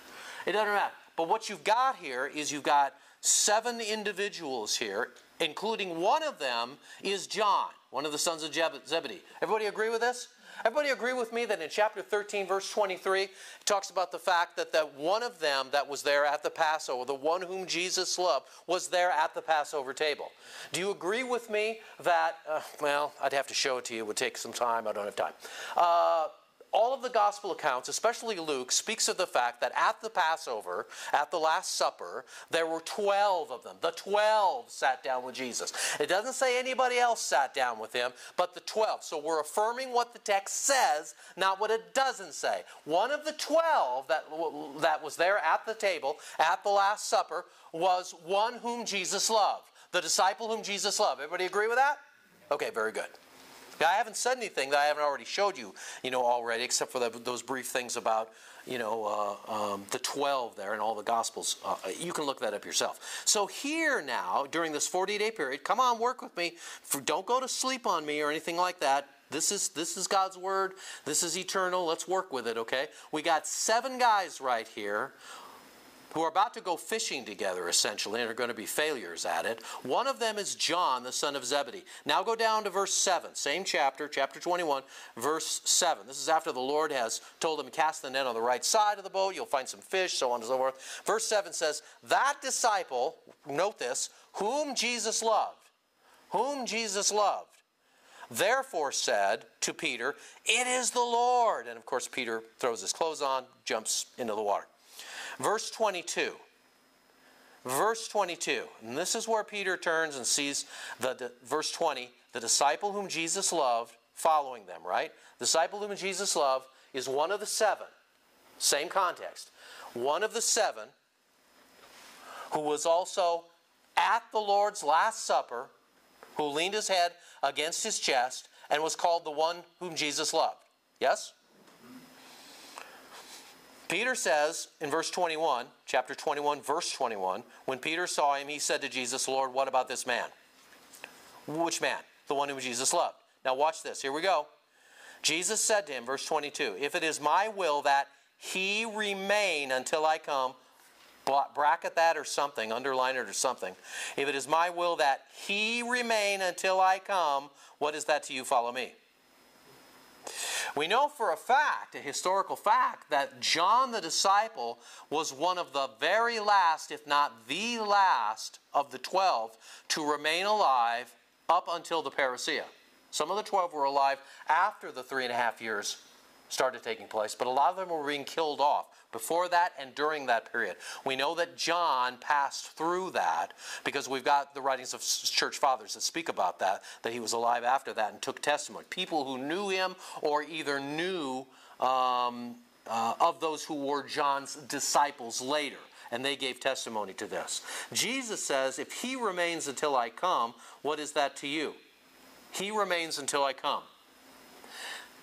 It doesn't matter. But what you've got here is you've got seven individuals here, including one of them is John, one of the sons of Zebedee. Everybody agree with this? Everybody agree with me that in chapter thirteen, verse twenty-three, it talks about the fact that, that one of them that was there at the Passover, the one whom Jesus loved, was there at the Passover table. Do you agree with me that, uh, well, I'd have to show it to you. It would take some time. I don't have time. Uh, all of the gospel accounts, especially Luke, speaks of the fact that at the Passover, at the Last Supper, there were twelve of them. The twelve sat down with Jesus. It doesn't say anybody else sat down with him, but the twelve. So we're affirming what the text says, not what it doesn't say. One of the twelve that, that was there at the table, at the Last Supper, was one whom Jesus loved, the disciple whom Jesus loved. Everybody agree with that? Okay, very good. I haven't said anything that I haven't already showed you, you know, already, except for the, those brief things about, you know, uh, um, the twelve there and all the Gospels. Uh, you can look that up yourself. So here now, during this forty-day period, come on, work with me. For, don't go to sleep on me or anything like that. This is, this is God's Word. This is eternal. Let's work with it, okay? We got seven guys right here who are about to go fishing together, essentially, and are going to be failures at it. One of them is John, the son of Zebedee. Now go down to verse seven, same chapter, chapter twenty-one, verse seven. This is after the Lord has told him, cast the net on the right side of the boat, you'll find some fish, so on and so forth. Verse seven says, that disciple, note this, whom Jesus loved, whom Jesus loved, therefore said to Peter, it is the Lord. And of course, Peter throws his clothes on, jumps into the water. Verse twenty-two, verse twenty-two, and this is where Peter turns and sees the, verse twenty, the disciple whom Jesus loved following them, right? The disciple whom Jesus loved is one of the seven, same context, one of the seven who was also at the Lord's Last Supper, who leaned his head against his chest and was called the one whom Jesus loved. Yes? Peter says in verse twenty-one, chapter twenty-one, verse twenty-one, when Peter saw him, he said to Jesus, Lord, what about this man? Which man? The one whom Jesus loved. Now watch this. Here we go. Jesus said to him, verse twenty-two, if it is my will that he remain until I come, bracket that or something, underline it or something. If it is my will that he remain until I come, what is that to you? Follow me. We know for a fact, a historical fact, that John the disciple was one of the very last, if not the last, of the twelve to remain alive up until the parousia. Some of the twelve were alive after the three and a half years started taking place, but a lot of them were being killed off before that and during that period. We know that John passed through that because we've got the writings of church fathers that speak about that, that he was alive after that and took testimony. People who knew him or either knew um, uh, of those who were John's disciples later, and they gave testimony to this. Jesus says, if he remains until I come, what is that to you? He remains until I come.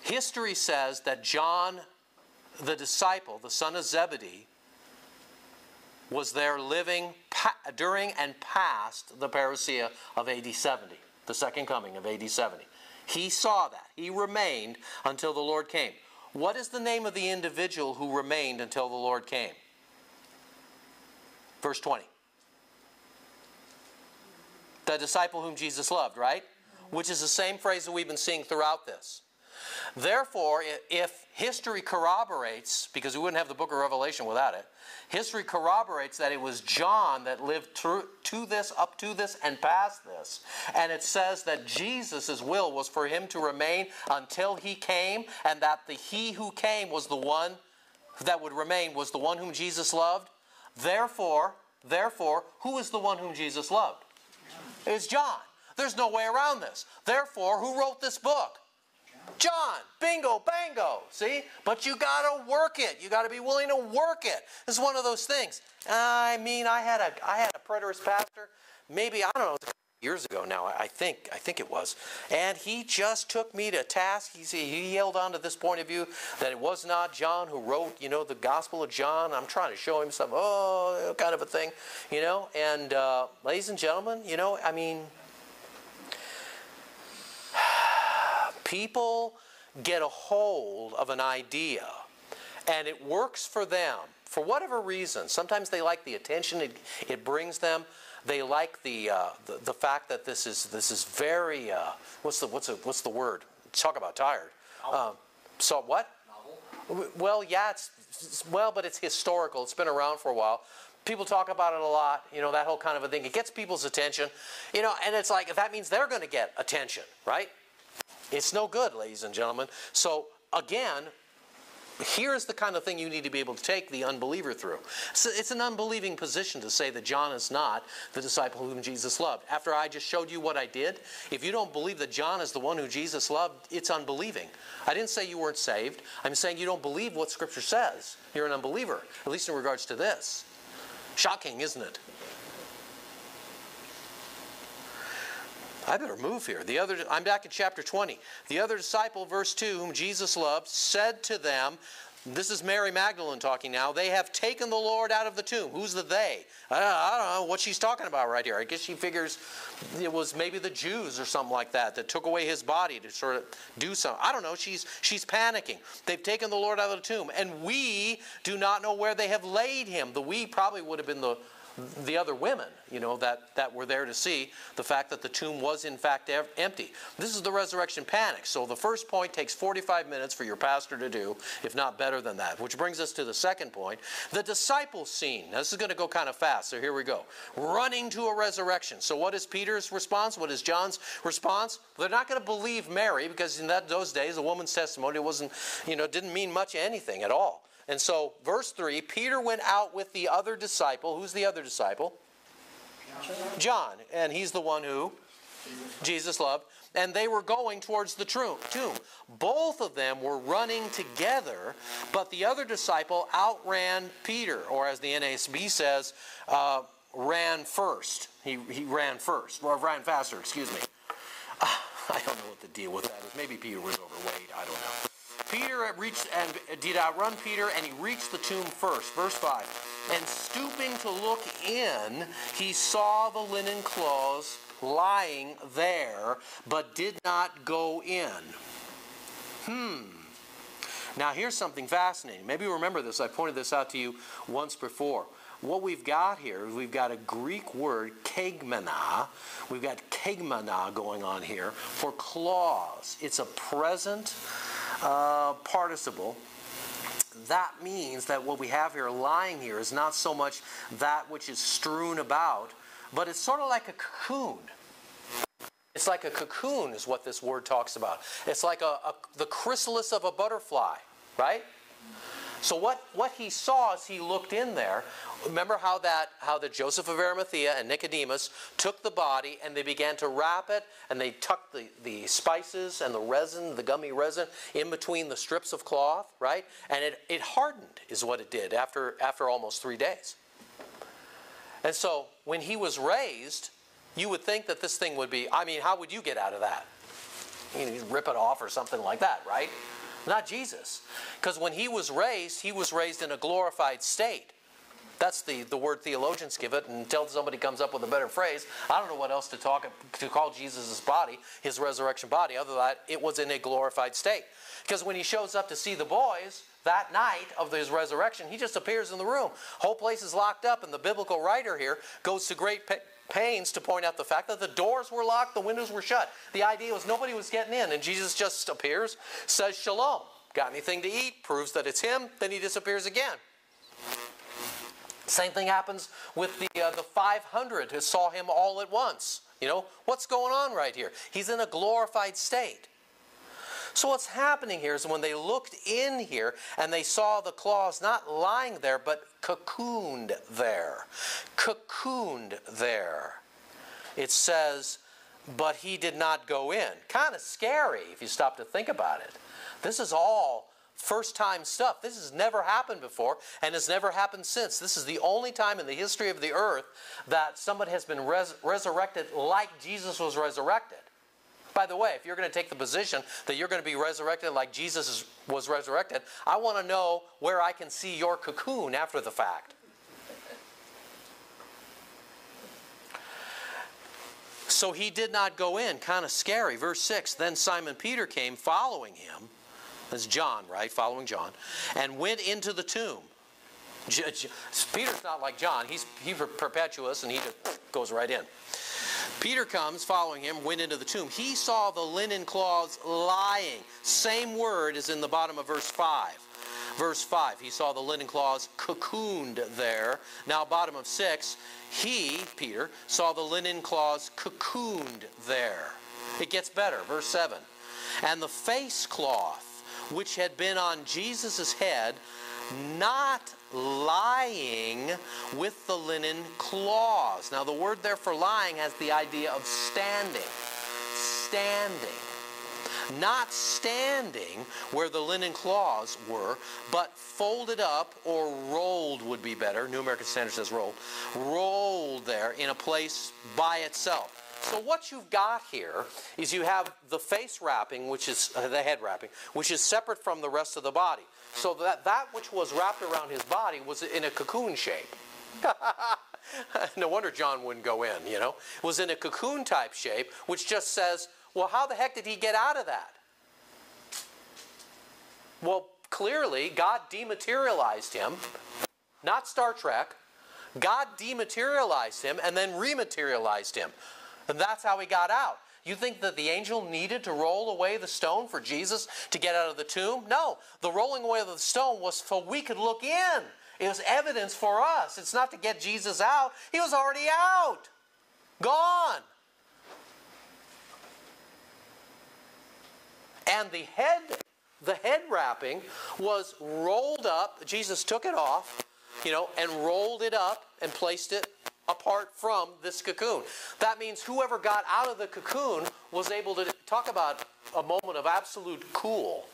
History says that John the disciple, the son of Zebedee, was there living during and past the parousia of A D seventy, the second coming of A D seventy. He saw that. He remained until the Lord came. What is the name of the individual who remained until the Lord came? Verse twenty. The disciple whom Jesus loved, right? Which is the same phrase that we've been seeing throughout this. Therefore, if history corroborates, because we wouldn't have the book of Revelation without it, history corroborates that it was John that lived through to this, up to this, and past this. And it says that Jesus' will was for him to remain until he came, and that the he who came was the one that would remain, was the one whom Jesus loved. Therefore, therefore, who is the one whom Jesus loved? It's John. There's no way around this. Therefore, who wrote this book? John, bingo, bango, see? But you got to work it. You got to be willing to work it. This is one of those things. I mean, I had a, I had a preterist pastor, maybe, I don't know, years ago now, I think, I think it was. And he just took me to task. He, he yelled onto this point of view that it was not John who wrote, you know, the Gospel of John. I'm trying to show him some, oh, kind of a thing, you know? And uh, ladies and gentlemen, you know, I mean, people get a hold of an idea, and it works for them for whatever reason. Sometimes they like the attention it, it brings them. They like the, uh, the the fact that this is this is very uh, what's the what's the, what's the word? Talk about tired. Um, so what? Novel. Well, yeah, it's, it's well, but it's historical. It's been around for a while. People talk about it a lot, you know, that whole kind of a thing. It gets people's attention, you know, and it's like, that means they're going to get attention, right? It's no good, ladies and gentlemen. So, again, here's the kind of thing you need to be able to take the unbeliever through. So it's an unbelieving position to say that John is not the disciple whom Jesus loved. After I just showed you what I did, if you don't believe that John is the one who Jesus loved, it's unbelieving. I didn't say you weren't saved. I'm saying you don't believe what Scripture says. You're an unbeliever, at least in regards to this. Shocking, isn't it? I better move here. The other, I'm back in chapter twenty. The other disciple, verse two, whom Jesus loved, said to them, this is Mary Magdalene talking now, they have taken the Lord out of the tomb. Who's the they? I don't, I don't know what she's talking about right here. I guess she figures it was maybe the Jews or something like that that took away his body to sort of do something. I don't know. She's, she's panicking. They've taken the Lord out of the tomb, and we do not know where they have laid him. The we probably would have been the the other women, you know, that, that were there to see the fact that the tomb was in fact empty. This is the resurrection panic. So the first point takes forty-five minutes for your pastor to do, if not better than that, which brings us to the second point, the disciples scene. Now, this is going to go kind of fast, so here we go. Running to a resurrection. So what is Peter's response? What is John's response? They're not going to believe Mary because in that, those days, a woman's testimony wasn't, you know, didn't mean much anything at all. And so, verse three, Peter went out with the other disciple. Who's the other disciple? John. John. And he's the one who? Jesus. Jesus loved. And they were going towards the tomb. Both of them were running together, but the other disciple outran Peter, or as the N A S B says, uh, ran first. He, he ran first, or ran faster, excuse me. Uh, I don't know what the deal with that is. Maybe Peter was overweight. I don't know. Peter reached and did outrun Peter, and he reached the tomb first. Verse five. And stooping to look in, he saw the linen clothes lying there, but did not go in. Hmm. Now here's something fascinating. Maybe you remember this. I pointed this out to you once before. What we've got here is we've got a Greek word, kegmena. We've got kegmena going on here for clothes. It's a present Uh, participle. That means that what we have here lying here is not so much that which is strewn about, but it's sort of like a cocoon. It's like a cocoon is what this word talks about. It's like a, a, the chrysalis of a butterfly, right? So what, what he saw as he looked in there, remember how that how the Joseph of Arimathea and Nicodemus took the body and they began to wrap it and they tucked the, the spices and the resin, the gummy resin, in between the strips of cloth, right? And it, it hardened is what it did after, after almost three days. And so when he was raised, you would think that this thing would be, I mean, how would you get out of that? You know, you'd rip it off or something like that, right? Not Jesus. Because when he was raised, he was raised in a glorified state. That's the, the word theologians give it, and until somebody comes up with a better phrase, I don't know what else to talk to call Jesus' body, his resurrection body, other than that, it was in a glorified state. Because when he shows up to see the boys that night of his resurrection, he just appears in the room. Whole place is locked up, and the biblical writer here goes to great pains to point out the fact that the doors were locked, the windows were shut. The idea was nobody was getting in, and Jesus just appears, says, Shalom, got anything to eat, proves that it's him, then he disappears again. Same thing happens with the, uh, the five hundred who saw him all at once. You know, what's going on right here? He's in a glorified state. So what's happening here is when they looked in here and they saw the claws not lying there, but cocooned there. Cocooned there. It says, but he did not go in. Kind of scary if you stop to think about it. This is all first-time stuff. This has never happened before and has never happened since. This is the only time in the history of the earth that somebody has been res resurrected like Jesus was resurrected. By the way, if you're going to take the position that you're going to be resurrected like Jesus is, was resurrected, I want to know where I can see your cocoon after the fact. So he did not go in. Kind of scary. Verse six, then Simon Peter came following him. That's John, right? Following John. And went into the tomb. Peter's not like John. He's he's perpetuous, and he just goes right in. Peter comes, following him, went into the tomb. He saw the linen cloths lying. Same word is in the bottom of verse five. Verse five, he saw the linen cloths cocooned there. Now bottom of six, he, Peter, saw the linen cloths cocooned there. It gets better. Verse seven, and the face cloth which had been on Jesus' head, not lying with the linen cloths. Now the word there for lying has the idea of standing. Standing. Not standing where the linen cloths were, but folded up or rolled would be better. New American Standard says rolled. Rolled there in a place by itself. So what you've got here is you have the face wrapping, which is uh, the head wrapping, which is separate from the rest of the body. So that, that which was wrapped around his body was in a cocoon shape. No wonder John wouldn't go in, you know. It was in a cocoon type shape, which just says, well, how the heck did he get out of that? Well, clearly, God dematerialized him. Not Star Trek. God dematerialized him and then rematerialized him. And that's how he got out. You think that the angel needed to roll away the stone for Jesus to get out of the tomb? No. The rolling away of the stone was so we could look in. It was evidence for us. It's not to get Jesus out. He was already out. Gone. And the head, the head wrapping was rolled up. Jesus took it off, you know, and rolled it up and placed it apart from this cocoon. That means whoever got out of the cocoon was able to talk about a moment of absolute cool.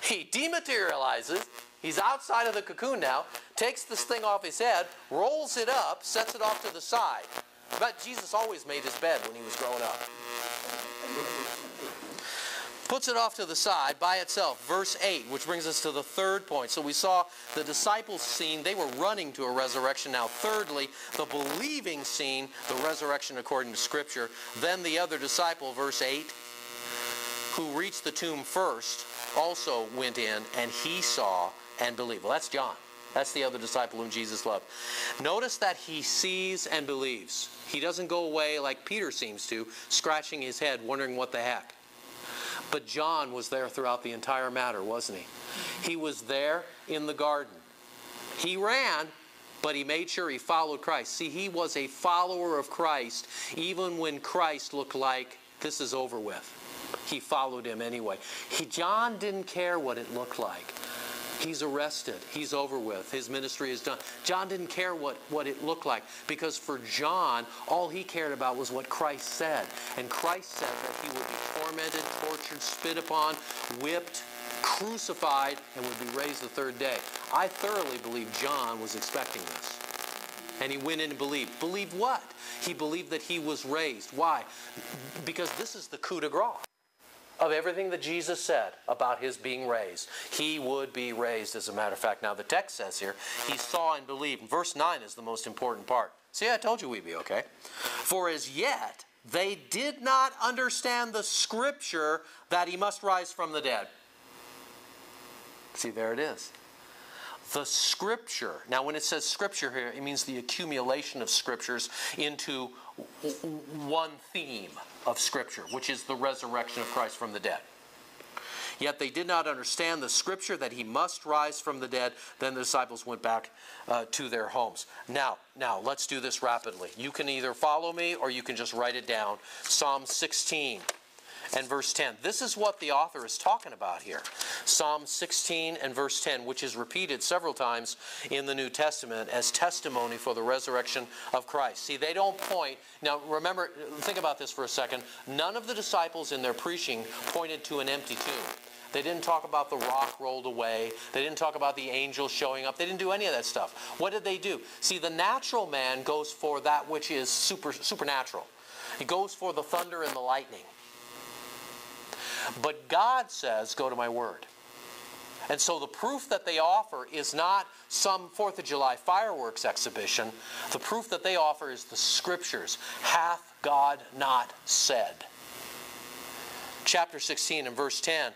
He dematerializes. He's outside of the cocoon now, takes this thing off his head, rolls it up, sets it off to the side. But Jesus always made his bed when he was growing up. Puts it off to the side by itself. Verse eight, which brings us to the third point. So we saw the disciples' scene. They were running to a resurrection. Now thirdly, the believing scene, the resurrection according to Scripture. Then the other disciple, verse eight, who reached the tomb first, also went in, and he saw and believed. Well, that's John. That's the other disciple whom Jesus loved. Notice that he sees and believes. He doesn't go away like Peter seems to, scratching his head, wondering what the heck. But John was there throughout the entire matter, wasn't he? He was there in the garden. He ran, but he made sure he followed Christ. See, he was a follower of Christ, even when Christ looked like this is over with. He followed him anyway. He, John didn't care what it looked like. He's arrested. He's over with. His ministry is done. John didn't care what, what it looked like, because for John, all he cared about was what Christ said. And Christ said that he would be tormented, tortured, spit upon, whipped, crucified, and would be raised the third day. I thoroughly believe John was expecting this. And he went in and believed. Believed what? He believed that he was raised. Why? Because this is the coup de grace of everything that Jesus said about his being raised. He would be raised, as a matter of fact. Now, the text says here, he saw and believed. And verse nine is the most important part. See, I told you we'd be okay. For as yet, they did not understand the Scripture that he must rise from the dead. See, there it is. The Scripture. Now, when it says Scripture here, it means the accumulation of Scriptures into one theme of Scripture, which is the resurrection of Christ from the dead. Yet they did not understand the Scripture that he must rise from the dead. Then the disciples went back uh, to their homes. Now, now, let's do this rapidly. You can either follow me or you can just write it down. Psalm sixteen and verse ten. This is what the author is talking about here. Psalm sixteen and verse ten, which is repeated several times in the New Testament as testimony for the resurrection of Christ. See, they don't point. Now, remember, think about this for a second. None of the disciples in their preaching pointed to an empty tomb. They didn't talk about the rock rolled away. They didn't talk about the angel showing up. They didn't do any of that stuff. What did they do? See, the natural man goes for that which is super, supernatural. He goes for the thunder and the lightning. But God says, go to my word. And so the proof that they offer is not some fourth of July fireworks exhibition. The proof that they offer is the Scriptures. Hath God not said? Chapter sixteen and verse ten.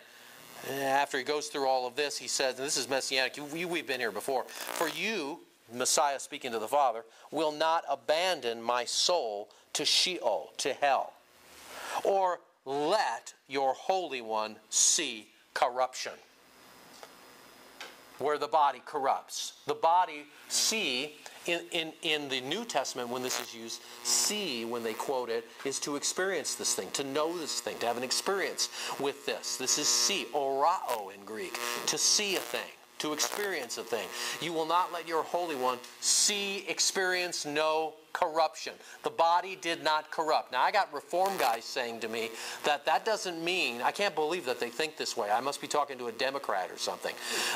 after he goes through all of this, he says, and this is messianic, we, we've been here before, for you, Messiah speaking to the Father, will not abandon my soul to Sheol, to hell, or let your Holy One see corruption. Where the body corrupts. The body see, in, in, in the New Testament when this is used, see when they quote it, is to experience this thing, to know this thing, to have an experience with this. This is see, orao in Greek, to see a thing, to experience a thing. You will not let your Holy One see, experience, know corruption. The body did not corrupt. Now, I got reform guys saying to me that that doesn't mean, I can't believe that they think this way. I must be talking to a Democrat or something.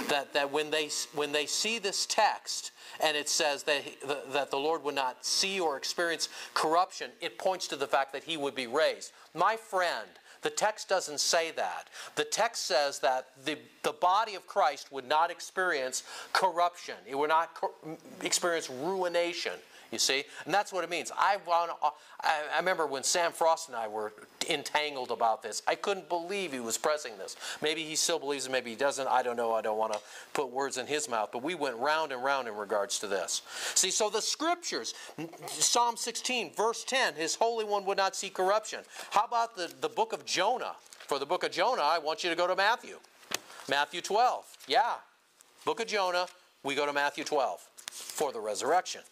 That, that when they when they see this text and it says that, he, the, that the Lord would not see or experience corruption, it points to the fact that he would be raised. My friend, the text doesn't say that. The text says that the, the body of Christ would not experience corruption. It would not co- experience ruination. You see? And that's what it means. I, I remember when Sam Frost and I were entangled about this, I couldn't believe he was pressing this. Maybe he still believes it, maybe he doesn't. I don't know. I don't want to put words in his mouth. But we went round and round in regards to this. See, so the scriptures, Psalm sixteen, verse ten, his Holy One would not see corruption. How about the, the book of Jonah? For the book of Jonah, I want you to go to Matthew. Matthew twelve. Yeah. Book of Jonah, we go to Matthew twelve for the resurrection.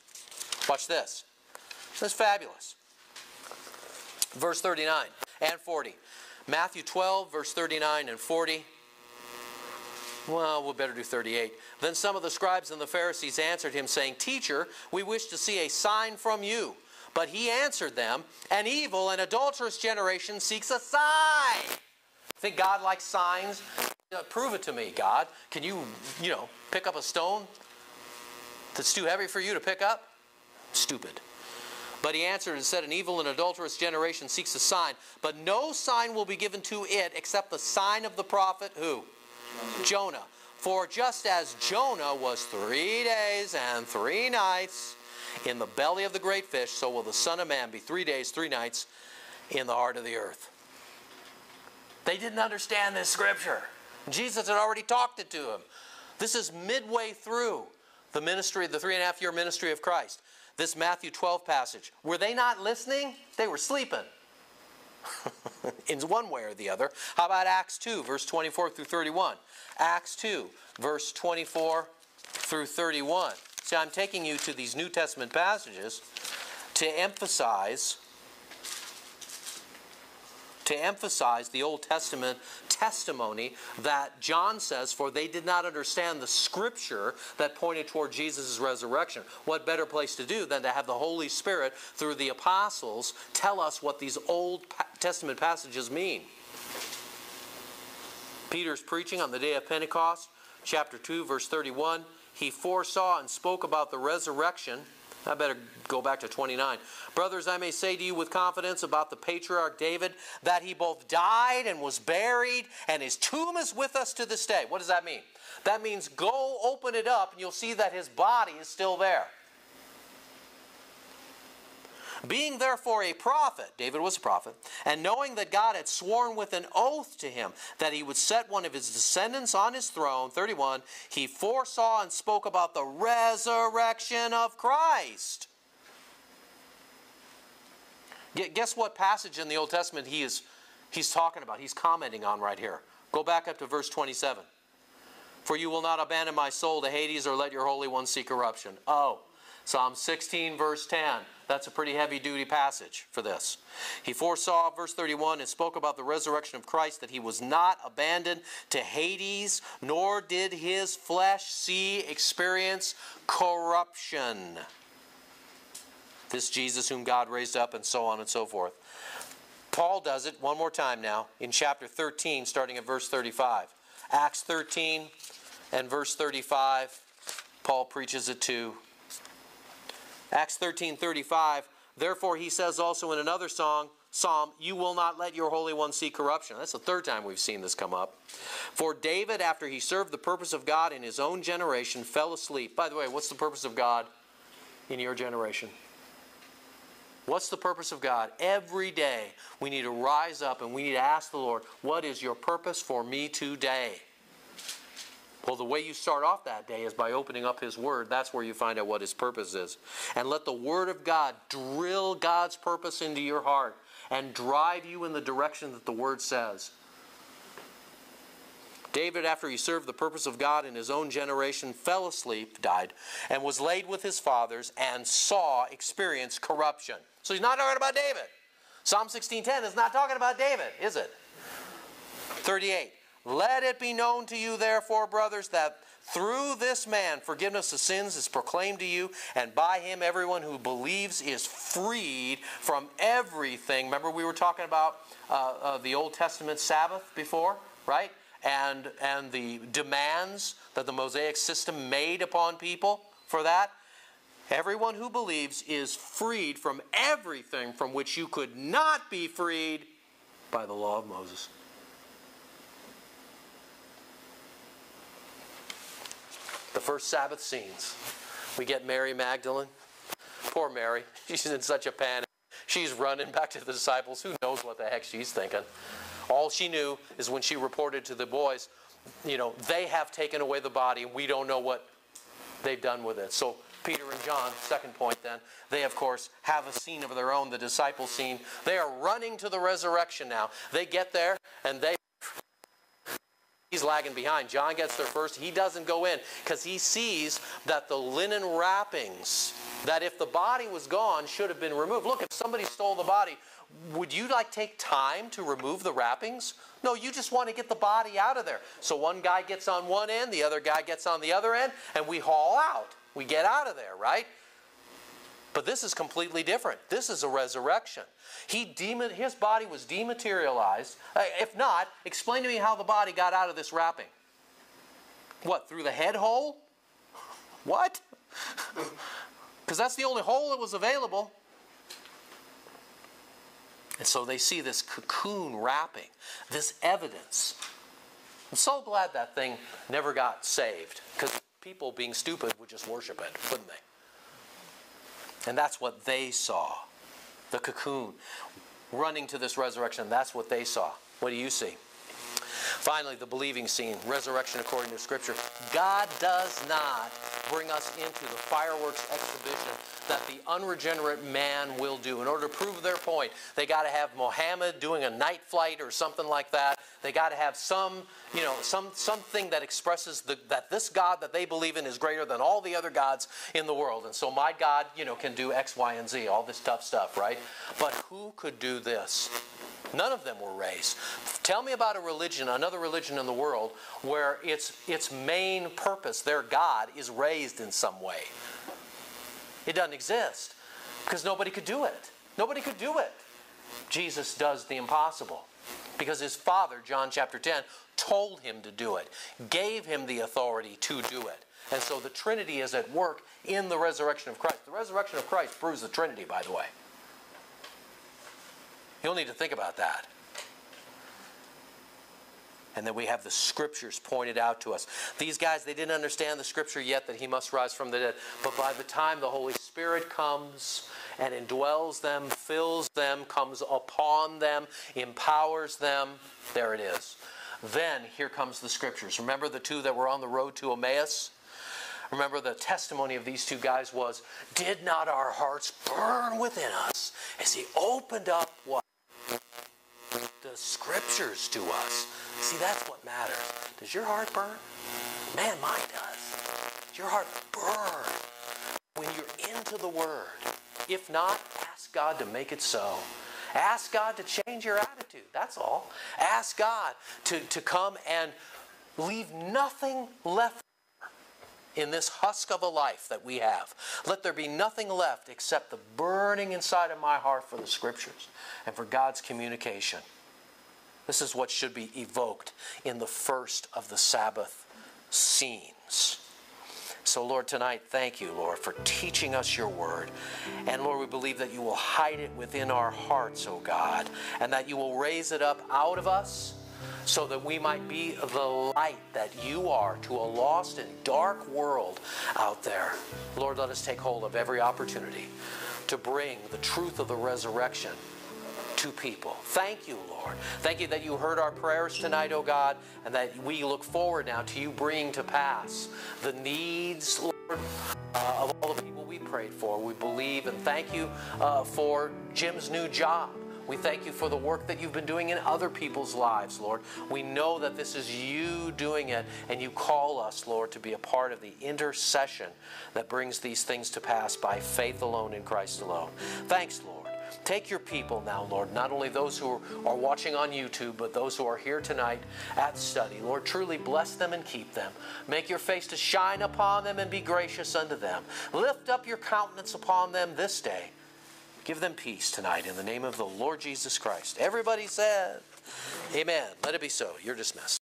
Watch this. This is fabulous. Verse thirty-nine and forty. Matthew twelve, verse thirty-nine and forty. Well, we'll better do thirty-eight. Then some of the scribes and the Pharisees answered him, saying, Teacher, we wish to see a sign from you. But he answered them, An evil and adulterous generation seeks a sign. Think God likes signs? Uh, prove it to me, God. Can you, you know, pick up a stone that's too heavy for you to pick up? Stupid. But he answered and said, An evil and adulterous generation seeks a sign, but no sign will be given to it except the sign of the prophet, who? Jonah. For just as Jonah was three days and three nights in the belly of the great fish, so will the Son of Man be three days, three nights in the heart of the earth. They didn't understand this scripture. Jesus had already talked it to him. This is midway through the ministry, the three and a half year ministry of Christ. This Matthew twelve passage. Were they not listening? They were sleeping. In one way or the other. How about Acts two, verse twenty-four through thirty-one? Acts two, verse twenty-four through thirty-one. See, I'm taking you to these New Testament passages to emphasize, to emphasize the Old Testament testimony that John says, for they did not understand the scripture that pointed toward Jesus' resurrection. What better place to do than to have the Holy Spirit through the apostles tell us what these Old Testament passages mean? Peter's preaching on the day of Pentecost, chapter two, verse thirty-one. He foresaw and spoke about the resurrection. I better go back to twenty-nine. Brothers, I may say to you with confidence about the patriarch David, that he both died and was buried, and his tomb is with us to this day. What does that mean? That means go open it up, and you'll see that his body is still there. Being therefore a prophet, David was a prophet, and knowing that God had sworn with an oath to him that he would set one of his descendants on his throne, thirty-one, he foresaw and spoke about the resurrection of Christ. Guess what passage in the Old Testament he is, he's talking about, he's commenting on right here. Go back up to verse twenty-seven. For you will not abandon my soul to Hades or let your Holy One see corruption. Oh, Psalm sixteen, verse ten. That's a pretty heavy-duty passage for this. He foresaw, verse thirty-one, and spoke about the resurrection of Christ, that he was not abandoned to Hades, nor did his flesh see, experience corruption. This Jesus whom God raised up, and so on and so forth. Paul does it one more time now in chapter thirteen, starting at verse thirty-five. Acts thirteen and verse thirty-five, Paul preaches it to Acts thirteen, thirty-five, therefore he says also in another song, psalm, you will not let your Holy One see corruption. That's the third time we've seen this come up. For David, after he served the purpose of God in his own generation, fell asleep. By the way, what's the purpose of God in your generation? What's the purpose of God? Every day we need to rise up and we need to ask the Lord, what is your purpose for me today? Well, the way you start off that day is by opening up His Word. That's where you find out what His purpose is. And let the Word of God drill God's purpose into your heart and drive you in the direction that the Word says. David, after he served the purpose of God in his own generation, fell asleep, died, and was laid with his fathers and saw, experienced corruption. So he's not talking about David. Psalm sixteen ten is not talking about David, is it? thirty-eight. Let it be known to you, therefore, brothers, that through this man forgiveness of sins is proclaimed to you, and by him everyone who believes is freed from everything. Remember we were talking about uh, uh, the Old Testament Sabbath before, right? And, and the demands that the Mosaic system made upon people for that. Everyone who believes is freed from everything from which you could not be freed by the law of Moses. The first Sabbath scenes. We get Mary Magdalene. Poor Mary. She's in such a panic. She's running back to the disciples. Who knows what the heck she's thinking. All she knew is when she reported to the boys, you know, they have taken away the body. We don't know what they've done with it. So Peter and John, second point then, they, of course, have a scene of their own, the disciple scene. They are running to the resurrection now. They get there and they... He's lagging behind. John gets there first. He doesn't go in because he sees that the linen wrappings, that if the body was gone, should have been removed. Look, if somebody stole the body, would you like take time to remove the wrappings? No, you just want to get the body out of there. So one guy gets on one end, the other guy gets on the other end, and we haul out. We get out of there, right? But this is completely different. This is a resurrection. He de- his body was dematerialized. Uh, if not, explain to me how the body got out of this wrapping. What, through the head hole? What? Because that's the only hole that was available. And so they see this cocoon wrapping, this evidence. I'm so glad that thing never got saved, because people being stupid would just worship it, wouldn't they? And that's what they saw, the cocoon running to this resurrection. That's what they saw. What do you see? Finally, the believing scene, resurrection according to Scripture. God does not bring us into the fireworks exhibition that the unregenerate man will do. In order to prove their point, they got to have Mohammed doing a night flight or something like that. They got to have some, you know, some something that expresses the, that this God that they believe in is greater than all the other gods in the world. And so my God, you know, can do X, Y, and Z, all this tough stuff, right? But who could do this? None of them were raised. Tell me about a religion, another religion in the world, where its, its main purpose, their God, is raised in some way. It doesn't exist because nobody could do it. Nobody could do it. Jesus does the impossible because his Father, John chapter ten, told him to do it, gave him the authority to do it. And so the Trinity is at work in the resurrection of Christ. The resurrection of Christ proves the Trinity, by the way. You'll need to think about that. And then we have the Scriptures pointed out to us. These guys, they didn't understand the Scripture yet that he must rise from the dead. But by the time the Holy Spirit comes and indwells them, fills them, comes upon them, empowers them, there it is. Then here comes the Scriptures. Remember the two that were on the road to Emmaus? Remember, the testimony of these two guys was, did not our hearts burn within us as he opened up what? The Scriptures to us. See, that's what matters. Does your heart burn? Man, mine does. Your heart burn when you're into the Word. If not, ask God to make it so. Ask God to change your attitude. That's all. Ask God to, to come and leave nothing left in this husk of a life that we have. Let there be nothing left except the burning inside of my heart for the Scriptures and for God's communication. This is what should be evoked in the first of the Sabbath scenes. So, Lord, tonight, thank you, Lord, for teaching us your word. And, Lord, we believe that you will hide it within our hearts, O God, and that you will raise it up out of us, so that we might be the light that you are to a lost and dark world out there. Lord, let us take hold of every opportunity to to bring the truth of the resurrection to people. Thank you, Lord. Thank you that you heard our prayers tonight, O God, and that we look forward now to you bringing to pass the needs, Lord, uh, of all the people we prayed for. We believe and thank you uh, for Jim's new job. We thank you for the work that you've been doing in other people's lives, Lord. We know that this is you doing it, and you call us, Lord, to be a part of the intercession that brings these things to pass by faith alone in Christ alone. Thanks, Lord. Take your people now, Lord, not only those who are watching on YouTube, but those who are here tonight at study. Lord, truly bless them and keep them. Make your face to shine upon them and be gracious unto them. Lift up your countenance upon them this day. Give them peace tonight in the name of the Lord Jesus Christ. Everybody said, amen. Let it be so. You're dismissed.